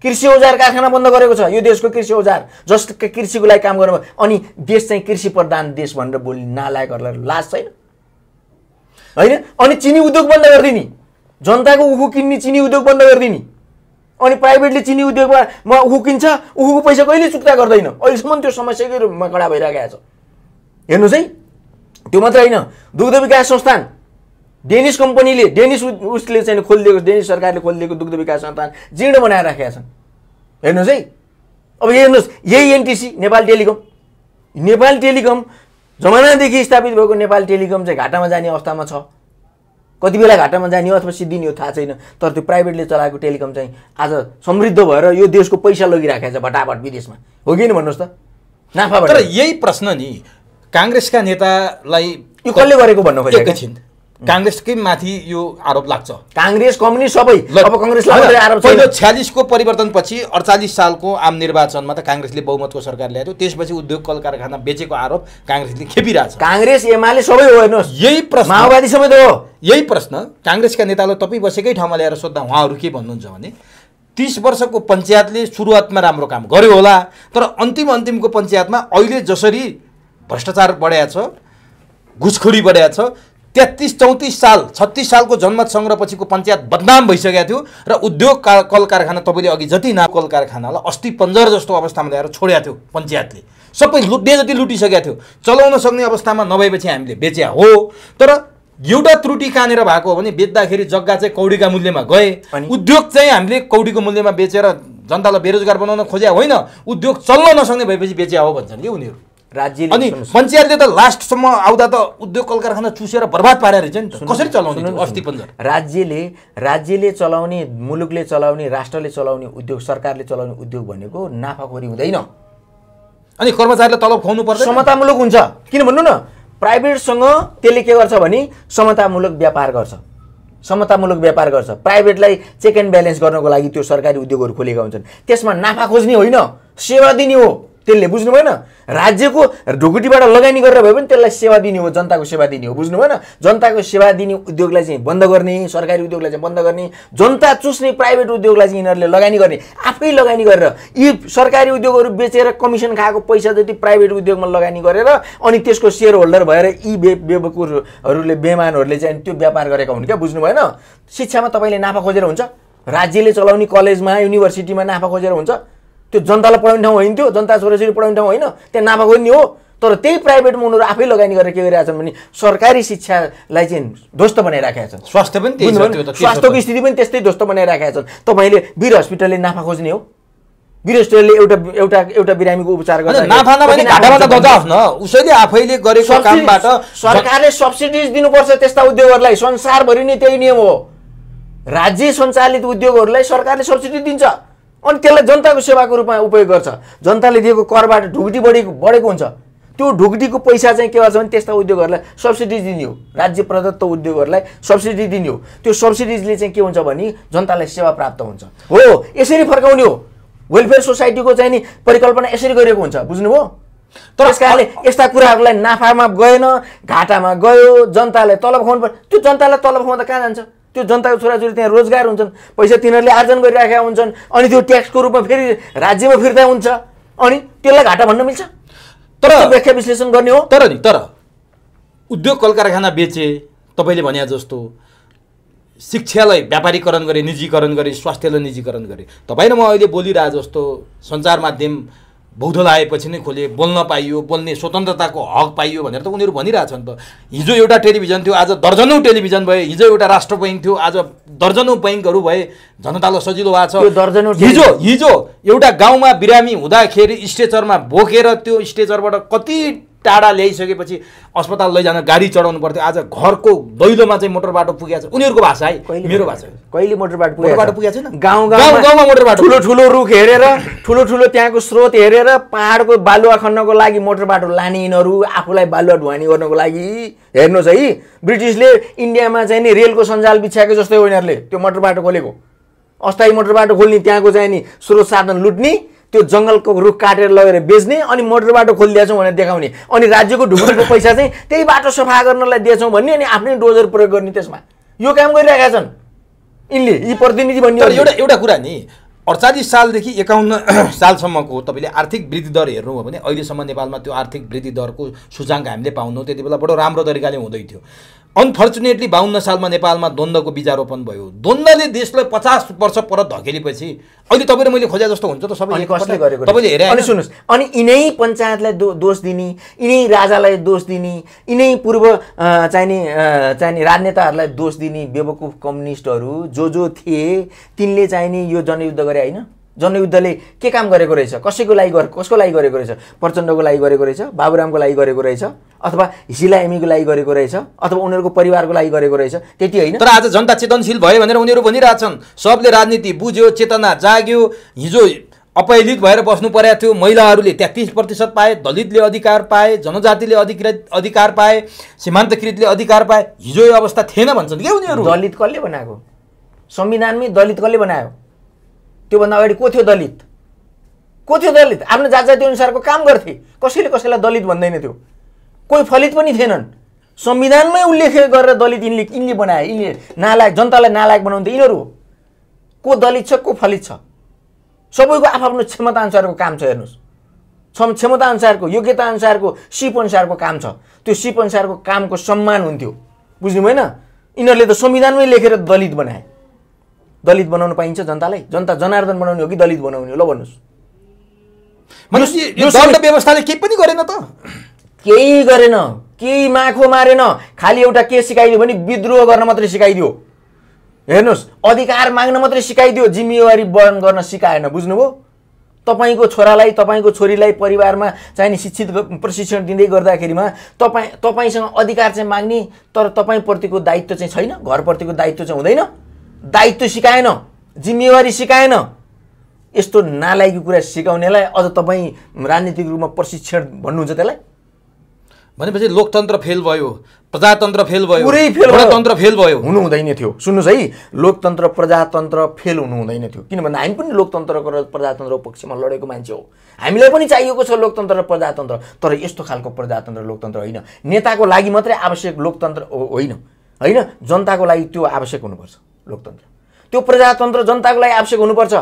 कृषि औद्योगिक कारखाना बन्द गरेको छ यो देशको कृषि औद्योगिक, जसले कृषिको लागि काम गर्नु। अनि देश चाहिँ कृषि प्रधान देश भनेर बोल्ने नालायकहरूलाई लाज छैन? हैन? अनि चिनी उद्योग बन्द गरिदिने, जनताको उखु किन्ने चिनी उद्योग बन्द गरिदिने, अनि प्राइभेटले चिनी उद्योगमा उखु किन्छ, उखुको पैसा कहिले चुक्ता गर्दैन। अहिलेसम्म त्यो समस्याकै रूपमा कडा भइरहेको छ। हेर्नुहोस् है, त्यो मात्र हैन, दुग्ध विकास संस्थान डेनिस कम्पनीले, डेनिस उसले चाहिँ खोलिदिएको, डेनिस सरकारले खोलिदिएको दुग्ध विकास संस्थान जीर्ण बनाएर राखेका छन्। हेर्नुहोस् है, अब हेर्नुहोस्, यही एनटिसी, नेपाल टेलिकम जमानादेखि स्थापित भएको नेपाल टेलिकम चाहिँ घाटामा जाने अवस्थामा छ। कति बेला घाटामा जाने अथवा सिद्धिने हो थाहा छैन, तर त्यो प्राइभेटले चलाएको टेलिकम चाहिँ आज समृद्ध भएर यो देशको पैसा लगिराखेको छ भटाभट विदेशमा, हो कि भन्नुहोस् त, नाफा भएर। तर यही प्रश्न नि कांग्रेसका नेतालाई यो कसले गरेको भन्नु खोजेको छिन्? कांग्रेसकै माथि यो आरोप लाग्छ, कांग्रेस कम्युनिस्ट सबै। अब कांग्रेसलाई मात्रै आरोप छैन। 46 को परिवर्तनपछि 48 सालको आम निर्वाचनमा त कांग्रेसले बहुमतको सरकार ल्यायो, त्यसपछि उद्योग कल कारखाना बेचेको आरोप कांग्रेसले खेपिराछ। कांग्रेस एमाले सबै हो, हेर्नुहोस्। यही प्रश्न माओवादी सबै हो। यही प्रश्न कांग्रेसका नेतालाई तपाई बसेकै ठाउँमा ल्याएर सोध्दा उहाँहरु के भन्नुहुन्छ भने 30 वर्षको पञ्चायतले सुरुवातमा राम्रो काम गर्यो होला, तर अन्तिमको पञ्चायतमा अहिले जसरी भ्रष्टाचार बढ्या छ, घुसखोरी बढ्या छ, 33, 34 साल 36 सालको जनमत संग्रहपछिको पञ्चायत बदनाम भइसकेको थियो र उद्योग कल कारखाना तपाईँले अघि जति नाम कल कारखानालाई अस्ति पन्जर जस्तो अवस्थामा ल्याएर छोड्या थियो पञ्चायतले, सबै लुट्ने जति लुटिसकेको थियो, चलाउन सक्ने अवस्थामा नभएपछि हामीले बेच्या हो। तर एउटा त्रुटि कहाँनिर भएको हो भने बेच्दाखेरि जग्गा चाहिँ कौडीका मूल्यमा गए, उद्योग चाहिँ हामीले कौडीको मूल्यमा बेचेर जनतालाई बेरोजगार बनाउन खोज्या होइन, उद्योग चल्न नसक्ने भएपछि बेच्या हो भन्छन् कि उनीहरू। राज्यले अनि पञ्चायतले त लास्टसम्म आउँदा त उद्योग कल कारखाना चुसेर बर्बाद पारेर चाहिँ नि कसरी चलाउने अस्ति पञ्जर? राज्यले चलाउने, मुलुकले चलाउने, राष्ट्रले चलाउने उद्योग, सरकारले चलाउने उद्योग भनेको नाफाखोरी हुँदैन अनि कर्मचारीलाई तलब खुवाउनु पर्दैन, समतामूलक हुन्छ। किन भन्नु न, प्राइभेटसँग त्यसले के गर्छ भने समतामूलक व्यापार गर्छ, समतामूलक व्यापार गर्छ। प्राइभेटलाई चेक एन्ड ब्यालेन्स गर्नको लागि त्यो सरकारी उद्योगहरू खोलेका हुन्छन्, त्यसमा नाफा खोज्ने होइन, सेवा दिने हो। त्यसले बुझ्नु भएन, राज्यको ढुकुटीबाट लगानी गरेर भए पनि त्यसलाई सेवा दिने हो, जनताको सेवा दिने हो। बुझ्नु भएन, जनताको सेवा दिने उद्योगलाई चाहिँ बन्द गर्ने, सरकारी उद्योगलाई चाहिँ बन्द गर्ने, जनता चुस्ने प्राइभेट उद्योगलाई चाहिँ यिनीहरूले लगानी गर्ने, आफै लगानी गरेर। यी सरकारी उद्योगहरू बेचेर कमिसन खाएको पैसा जति प्राइभेट उद्योगमा लगानी गरेर अनि त्यसको सेयर होल्डर भएर यी बेवकुरहरूले, बेमानहरूले चाहिँ त्यो व्यापार गरेका हुन् क्या। बुझ्नु भएन, शिक्षामा तपाईँले नाफा खोजेर हुन्छ, राज्यले चलाउने कलेजमा, युनिभर्सिटीमा नाफा खोजेर हुन्छ। त्यो जनतालाई पढाउने ठाउँ होइन, त्यो जनता छोराछोरी पढाउने ठाउँ होइन, त्यहाँ नाफा खोज्ने हो। तर त्यही प्राइभेटमा उनीहरू आफै लगानी गरेर के गरिरहेका छन् भने सरकारी शिक्षालाई चाहिँ ध्वस्त बनाइराखेका छन्। स्वास्थ्य पनि त्यही, स्वास्थ्यको स्थिति पनि त्यस्तै ध्वस्त बनाइराखेका छन्। तपाईँले वीर हस्पिटलले नाफा खोज्ने हो, वीर हस्पिटलले एउटा एउटा एउटा बिरामीको उपचार गर्छ, नाफा नभए घाटामा त गज आफ्न उसैले आफैले गरेको कामबाट सरकारले सब्सिडिज दिनुपर्छ त्यस्ता उद्योगहरूलाई। संसारभरि नै त्यही नियम हो, राज्य सञ्चालित उद्योगहरूलाई सरकारले सब्सिडी दिन्छ अनि त्यसलाई जनताको सेवाको रूपमा उपयोग गर्छ। जनताले दिएको करबाट ढुकुटी बढेको हुन्छ, त्यो ढुकुटीको पैसा चाहिँ के गर्छ भने त्यस्ता उद्योगहरूलाई सब्सिडी दिने हो, राज्य प्रदत्त उद्योगहरूलाई सब्सिडी दिने हो। त्यो सब्सिडीजले चाहिँ के हुन्छ भने जनतालाई सेवा प्राप्त हुन्छ हो। यसरी फर्काउने हो, वेलफेयर सोसाइटीको चाहिँ नि परिकल्पना यसरी गरेको हुन्छ। बुझ्नुभयो, तर यसकारणले यस्ता कुराहरूलाई नाफामा गएन, घाटामा गयो, जनतालाई तलब खुवाउनु पर्छ। त्यो जनतालाई तलब खुवाउँदा कहाँ जान्छ? त्यो जनताको छोराछोरी त्यहाँ रोजगार हुन्छन्, पैसा तिनीहरूले आर्जन गरिराखेका हुन्छन्, अनि त्यो ट्याक्सको रूपमा फेरि राज्यमा फिर्ता हुन्छ, अनि त्यसलाई घाटा भन्न मिल्छ। तर व्याख्या विश्लेषण गर्ने हो। तर नि तर उद्योग कल कारखाना बेचे, तपाईँले भने जस्तो शिक्षालाई व्यापारीकरण गरे, निजीकरण गरे, स्वास्थ्यलाई निजीकरण गरे। तपाईँ र म अहिले बोलिरहेको जस्तो सञ्चार माध्यम बौद्ध लागेपछि नै खोले, बोल्न पाइयो, बोल्ने स्वतन्त्रताको हक पाइयो भनेर त उनीहरू भनिरहेछन्। त हिजो एउटा टेलिभिजन थियो, आज दर्जनौँ टेलिभिजन भए। हिजो एउटा राष्ट्र बैङ्क थियो, आज दर्जनौँ बैङ्कहरू भए, जनतालाई सजिलो भएको छ। हिजो एउटा गाउँमा बिरामी हुँदाखेरि स्ट्रेचरमा बोकेर त्यो स्ट्रेचरबाट कति टाढा ल्याइसकेपछि अस्पताल लैजान गाडी चढाउनु पर्थ्यो, आज घरको दैलोमा चाहिँ मोटर बाटो पुगेको छ। उनीहरूको भाषा है, मेरो भाषा कहिले मोटर बाटो पुगेको छैन। गाउँ गाउँमा मोटर बाटो, ठुलो ठुलो रुख हेरेर, ठुलो ठुलो त्यहाँको स्रोत हेरेर पहाडको बालुवा खन्नको लागि मोटर बाटो लाने यिनीहरू, आफूलाई बालुवा ढुवानी गर्नको लागि। हेर्नुहोस् है, ब्रिटिसले इन्डियामा चाहिँ नि रेलको सञ्जाल बिछ्याएको जस्तै हो यिनीहरूले त्यो मोटर बाटो खोलेको। अस्थायी मोटर बाटो खोल्ने, त्यहाँको चाहिँ नि स्रोत साधन लुट्ने, त्यो जङ्गलको रुख काटेर लगेर बेच्ने, अनि मोटर बाटो खोलिदिएछौँ भनेर देखाउने, अनि राज्यको ढुकुटीको पैसा चाहिँ त्यही बाटो सफा गर्नलाई दिएछौँ भन्ने, अनि आफ्नै डोजर प्रयोग गर्ने। त्यसमा यो काम गरिरहेका छन् यिनले, यी प्रतिनिधि भन्ने। एउटा कुरा नि, 48 सालदेखि 51 सालसम्मको तपाईँले आर्थिक वृद्धि दर हेर्नुभयो भने अहिलेसम्म नेपालमा त्यो आर्थिक वृद्धि दरको सूचाङ्क हामीले पाउनु, त्यति बेला बडो राम्रो तरिकाले हुँदै थियो। अनफर्चुनेटली 52 सालमा नेपालमा द्वन्द्वको बीजारोपण भयो। द्वन्द्वले देशलाई 50 वर्ष पर धकेलेपछि अहिले तपाईँ र मैले खोजे जस्तो हुन्छ त सबैले? कसले गरेको तपाईँले हेरे? अनि सुन्नुहोस्, अनि यिनै पञ्चायतलाई दोष दिने, यिनै राजालाई दोष दिने, यिनै पूर्व चाहिने राजनेताहरूलाई दोष दिने बेवकुफ कम्युनिस्टहरू जो थिए तिनले चाहिने यो जनयुद्ध गरे हैन? जनयुद्धले के काम गरेको रहेछ? कसैको लागि कसको लागि गरेको रहेछ? प्रचण्डको लागि गरेको रहेछ, बाबुरामको लागि गरेको रहेछ, अथवा हिला एमीको लागि गरेको रहेछ, अथवा उनीहरूको परिवारको लागि गरेको रहेछ, त्यति होइन? तर आज जनता चेतनशील भयो भनेर उनीहरू भनिरहेछन्। सबले राजनीति बुझ्यो, चेतना जाग्यो। हिजो अपैलित भएर बस्नु परेको थियो, महिलाहरूले 33% पाए, दलितले अधिकार पाए, जनजातिले अधिकार पाए, सीमान्तकृतले अधिकार पाए। हिजो यो अवस्था थिएन भन्छन् के उनीहरू। दलित कसले बनाएको? संविधानमै दलित कसले बनायो? त्योभन्दा अगाडि को थियो दलित? को थियो दलित? आफ्नो जात जाति अनुसारको काम गर्थे, कसैले कसैलाई दलित भन्दैन थियो, कोही फलित पनि थिएनन्। संविधानमै उल्लेख गरेर दलित यिनले बनाए, यिनले नालायक, जनतालाई नालायक बनाउँथे यिनीहरू। को दलित छ, को फलित छ? सबैको आफ्नो क्षमता अनुसारको काम छ। हेर्नुहोस्, क्षमता अनुसारको, योग्यता अनुसारको, सिप अनुसारको काम छ। त्यो सिप अनुसारको कामको सम्मान हुन्थ्यो। बुझ्नु भएन? यिनीहरूले त संविधानमै लेखेर दलित बनाए। दलित बनाउनु पाइन्छ जनतालाई? जनता जनार्दन बनाउने हो कि दलित बनाउने हो? ल भन्नुहोस्। दलित व्यवस्थाले केही पनि गरेन त, केही गरेन, केही माखो मारेन। खालि एउटा के सिकाइदियो भने विद्रोह गर्न मात्रै सिकाइदियो। हेर्नुहोस्, अधिकार माग्न मात्रै सिकाइदियो, जिम्मेवारी वहन गर्न सिकाएन। बुझ्नुभयो? तपाईँको छोरालाई, तपाईँको छोरीलाई परिवारमा चाहिने शिक्षित प्रशिक्षण दिँदै गर्दाखेरिमा तपाईँसँग अधिकार चाहिँ माग्ने, तर तपाईँप्रतिको दायित्व चाहिँ छैन, घरप्रतिको दायित्व चाहिँ हुँदैन। दायित्व सिकाएन, जिम्मेवारी सिकाएन। यस्तो नालायकको कुरा सिकाउनेलाई अझ तपाईँ राजनीतिक रूपमा प्रशिक्षण भन्नुहुन्छ त्यसलाई? भनेपछि लोकतन्त्र फेल भयो, प्रजातन्त्र फेल भयो, गणतन्त्र फेल भयो। हुनु हुँदैन थियो। सुन्नुस् है, लोकतन्त्र प्रजातन्त्र फेल हुनु हुँदैन थियो, किनभने हामी पनि लोकतन्त्रको र प्रजातन्त्रको पक्षमा लडेको मान्छे हो। हामीलाई पनि चाहिएको छ लोकतन्त्र र प्रजातन्त्र, तर यस्तो खालको प्रजातन्त्र लोकतन्त्र होइन। नेताको लागि मात्रै आवश्यक लोकतन्त्र होइन, हैन जनताको लागि त्यो आवश्यक हुनुपर्छ। लोकतन्त्र त्यो प्रजातन्त्र जनताको लागि आवश्यक हुनुपर्छ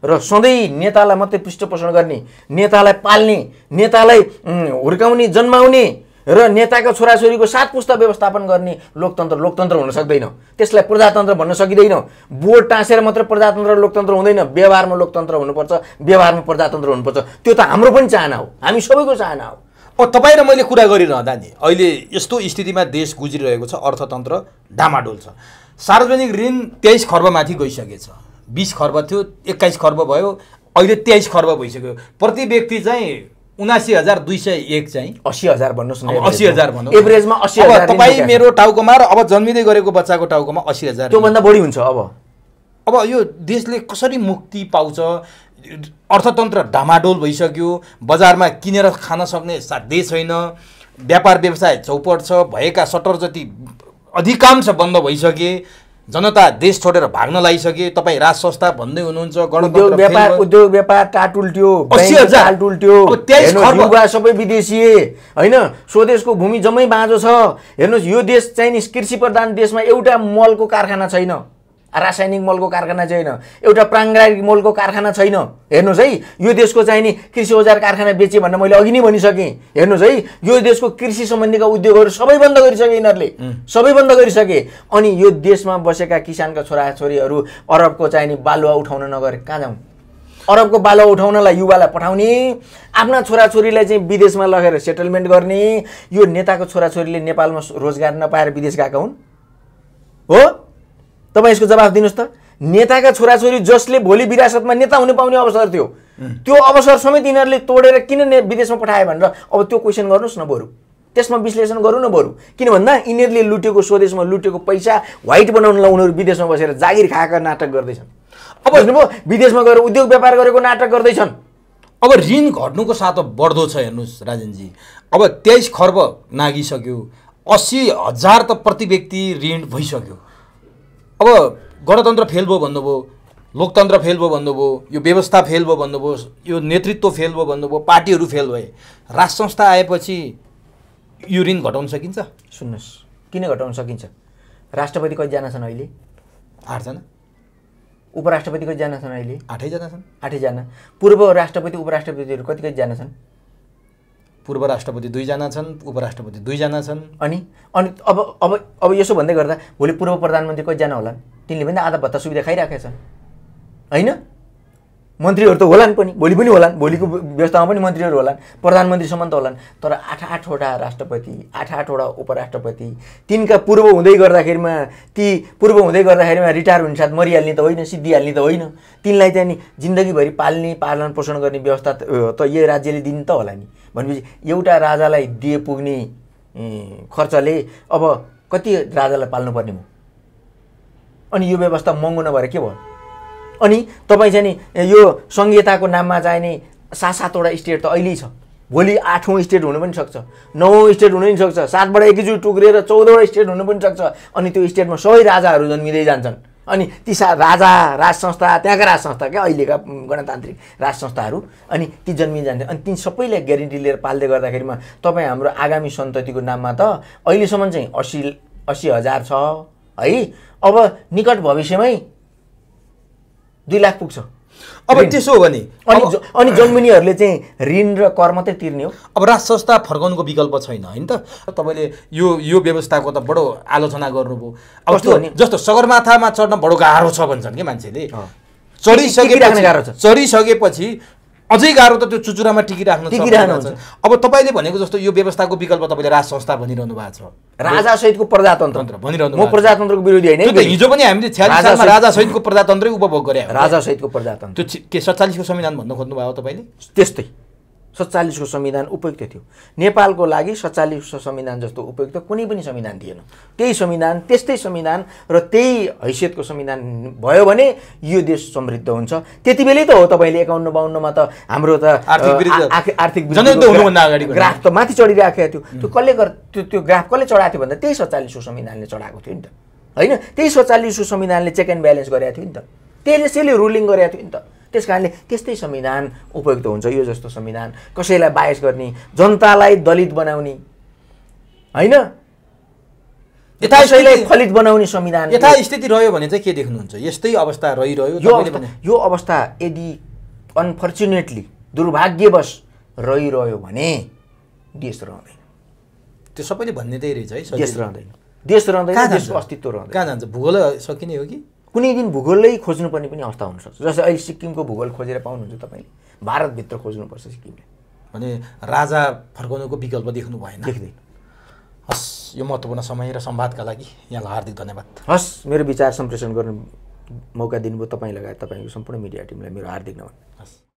र सधैं नेतालाई मात्रै पृष्ठपोषण गर्ने, नेतालाई पाल्ने, नेतालाई हुर्काउने, जन्माउने र नेताको छोराछोरीको साथ पुस्ता व्यवस्थापन गर्ने लोकतन्त्र लोकतन्त्र हुन सक्दैन। त्यसलाई प्रजातन्त्र भन्न सकिदैन। बोर्ड टाँसेर मात्र प्रजातन्त्र लोकतन्त्र हुँदैन। व्यवहारमा लोकतन्त्र हुनुपर्छ, व्यवहारमा प्रजातन्त्र हुनुपर्छ। त्यो त हाम्रो पनि चाहना हो, हामी सबैको चाहना हो। तपाईँ र मैले कुरा गरिरहँदा नि अहिले यस्तो स्थितिमा देश गुज्रिरहेको छ, अर्थतन्त्र डामाडोल छ। सार्वजनिक ऋण 23 खर्ब माथि गइसकेछ। 20 खर्ब थियो, 21 खर्ब भयो, अहिले 23 खर्ब भइसक्यो। प्रति व्यक्ति चाहिँ 79,201 चाहिँ 80,000 भन्नुस् न, 80,000 भन्नु एभरेजमा। 80,000 तपाई मेरो टाउकोमा र अब जन्मिदै गरेको बच्चाको टाउकोमा 80,000 त्यो भन्दा बढी हुन्छ। अब यो देशले कसरी मुक्ति पाउँछ? अर्थतन्त्र डामाडोल भइसक्यो, बजारमा किनेर खान सक्ने साध्य छैन, व्यापार व्यवसाय चौपट छ, भएका सटर जति अधिकांश बन्द भइसके, जनता देश छोडेर भाग्न लागिसके। तपाईं राज संस्था भन्दै हुनुहुन्छ, गणतन्त्र व्यापार उद्योग व्यापार टाटुल्ट्यो, बैंक टाटुल्ट्यो, 23 खर्ब युवा सबै विदेशी हैन, स्वदेशको भूमि जम्मै बाँझो छ। हेर्नुस्, यो देश चाइनिज कृषि प्रधान देशमा एउटा मलको कारखाना छैन, रासायनिक मलको कारखाना छैन, एउटा प्राङ्गारिक मलको कारखाना छैन। हेर्नुस् है, यो देशको चाहिने कृषि औजार कारखाना बेचे भनेर मैले अघि नै भनिसकेँ। हेर्नुस् है, यो देशको कृषि सम्बन्धीका उद्योगहरू सबै बन्द गरिसके, यिनीहरूले सबै बन्द गरिसके। अनि यो देशमा बसेका किसानका छोराछोरीहरू अरबको चाहिने बालुवा उठाउन नगरे कहाँ जाउँ? अरबको बालुवा उठाउनलाई युवालाई पठाउने, आफ्ना छोराछोरीलाई चाहिँ विदेशमा लगेर सेटलमेन्ट गर्ने। यो नेताको छोराछोरीले नेपालमा रोजगार नपाएर विदेश गएका हुन् हो? तपाई यसको जवाफ दिनुस् त। नेताका छोराछोरी जसले भोलि विरासतमा नेता हुन पाउने अवसर थियो, त्यो अवसर समेत यिनीहरूले तोडेर किन विदेशमा पठाए भनेर अब त्यो क्वेशन गर्नुस् न बरु, त्यसमा विश्लेषण गरौँ न बरु। किन भन्दा यिनीहरूले लुटेको, स्वदेशमा लुटेको पैसा व्हाइट बनाउनलाई उनीहरू विदेशमा बसेर जागिर खाएको नाटक गर्दैछन्। अब हेर्नुभयो, विदेशमा गएर उद्योग व्यापार गरेको नाटक गर्दैछन्। अब ऋण घट्नुको साथ बढ्दो छ। हेर्नुहोस् राजेन्द्रजी, अब 23 खर्ब नागिसक्यो, 80,000 त प्रति व्यक्ति ऋण भइसक्यो। अब गणतन्त्र फेल भयो भन्नुभयो, लोकतन्त्र फेल भयो भन्नुभयो, यो व्यवस्था फेल भयो भन्नुभयो, यो नेतृत्व फेल भयो भन्नुभयो, पार्टीहरू फेल भए। राष्ट्र संस्था आएपछि यो ऋण घटाउन सकिन्छ? सुन्नुहोस्, किन घटाउन सकिन्छ? राष्ट्रपति कतिजना छन् अहिले? 8 जना। उपराष्ट्रपति कतिजना छन् अहिले? 8 जना छन्। 8 जना। पूर्व राष्ट्रपति उपराष्ट्रपतिहरू कतिजना छन्? पूर्व राष्ट्रपति 2 जना छन्, उपराष्ट्रपति 2 जना छन्। अनि अब यसो भन्दै गर्दा भोलि पूर्व प्रधानमन्त्री कतिजना होलान्? तिनले पनि आधा भत्ता सुविधा खाइराखेका छन् हैन? मन्त्रीहरू त होलान् पनि, भोलि पनि होलान्, भोलिको व्यवस्थामा पनि मन्त्रीहरू होलान्, प्रधानमन्त्रीसम्म त होलान्। तर 8-8वटा राष्ट्रपति, 8-8वटा उपराष्ट्रपति, तिनका पूर्व हुँदै गर्दाखेरिमा रिटायर हुने साथ मरिहाल्ने त होइन, सिद्धिहाल्ने त होइन। तिनलाई चाहिँ नि जिन्दगीभरि पाल्ने, पालन पोषण गर्ने व्यवस्था त यही राज्यले दिने त होला नि। भनेपछि एउटा राजालाई दिए पुग्ने खर्चले अब कति राजालाई पाल्नुपर्ने हो? अनि यो व्यवस्था महँगो नभएर के भयो? अनि तपाई चाहिँ नि यो संघीयताको नाममा चाहिने 7-7वटा स्टेट त अहिले छ, भोलि 8औं स्टेट हुन पनि सक्छ, 9औं स्टेट हुन पनि सक्छ, 7बाट एकैचोटि टुक्रिएर 14वटा स्टेट हुन पनि सक्छ। अनि त्यो स्टेटमा सबै राजाहरू जन्मिँदै जान्छन्। अनि ती राजा, राज संस्था, त्यहाँका राज संस्था क्या अहिलेका गणतान्त्रिक राज संस्थाहरू, अनि ती जन्मिन जान्छ। अनि ती सबैलाई ग्यारेन्टी लिएर पाल्दै गर्दाखेरिमा तपाईँ हाम्रो आगामी सन्ततिको नाममा त अहिलेसम्म चाहिँ 80,000 छ है, अब निकट भविष्यमै 2 लाख पुग्छ। अब त्यसो हो भने अनि जन्मिनीहरूले चाहिँ ऋण र कर मात्रै तिर्ने हो? अब राज संस्था फर्काउनुको विकल्प छैन हैन त? तपाईले यो व्यवस्थाको त बडो आलोचना गर्नुभयो। अब त्यो जस्तो सगरमाथामा चढ्न बडो गाह्रो छ भन्छन् के मान्छेले, चढिसकेपछि अझै गाह्रो त त्यो चुचुरामा टिकिराख्नु। अब तपाईले भनेको जस्तो यो व्यवस्थाको विकल्प तपाईले राज संस्था भनिरहनु भएको छ, राजा सहितको प्रजातन्त्र भनिरहनु। म प्रजातन्त्रको विरोधी होइन, त्यो त हिजो पनि हामीले 46 सालमा राजा सहितको प्रजातन्त्रै उपभोग गरे। राजा सहितको प्रजातन्त्र त्यो के 47को संविधान भन्न खोज्नु भयो तपाईँले? त्यस्तै 47 को संविधान उपयुक्त थियो। नेपालको लागि 47 को संविधान जस्तो उपयुक्त कुनै पनि संविधान थिएन। त्यही संविधान, त्यस्तै संविधान र त्यही हैसियतको संविधान भयो भने यो देश समृद्ध हुन्छ। त्यतिबेलै त हो तपाईले 51 52 मा त हाम्रो त आर्थिक जनयुद्ध हुनुभन्दा अगाडि ग्राफ त माथि चढिराखेको थियो। त्यो कसले त्यो ग्राफ कसले चढाएको थियो भन्दा त्यही 47 को संविधानले चढाएको थियो नि त। हैन, त्यही 47 को संविधानले चेक एन्ड ब्यालेन्स गरेको थियो नि त। त्यसले रुलिङ गरेको थियो नि त। त्यसकारणले त्यस्तै संविधान उपयुक्त हुन्छ। यो जस्तो संविधान कसैलाई बायस गर्ने, जनतालाई दलित बनाउने हैन, यथास्थिति फलित बनाउने संविधान यथास्थिति रह्यो भने चाहिँ के देख्नुहुन्छ? यस्तै अवस्था रहिरह्यो। यो अवस्था यदि अनफर्चुनेटली दुर्भाग्यवश रहिरह्यो भने देश रहँदैन। त्यो सबैले भन्ने त्यही रहेछ है, देश रहँदैन। देश रहँदैन, देशको अस्तित्व रहँदैन। कहाँ जान्छ? भूगोल सकिने हो कि कुनै दिन भूगोललाई खोज्नुपर्ने पनि अवस्था हुन सक्छ। जस्तै अहिले सिक्किमको भूगोल खोजेर पाउनुहुन्छ तपाईले, भारतभित्र खोज्नुपर्छ सिक्किमले। भने राजा फर्काउनुको विकल्प देख्नु भएन, देख्दैन। हस्, यो महत्त्वपूर्ण समय र संवादका लागि यहाँलाई हार्दिक धन्यवाद। हस्, मेरो विचार सम्प्रेषण गर्ने मौका दिनुभयो तपाईँ लगायत तपाईँको सम्पूर्ण मिडिया टिमलाई मेरो हार्दिक धन्यवाद। हस्।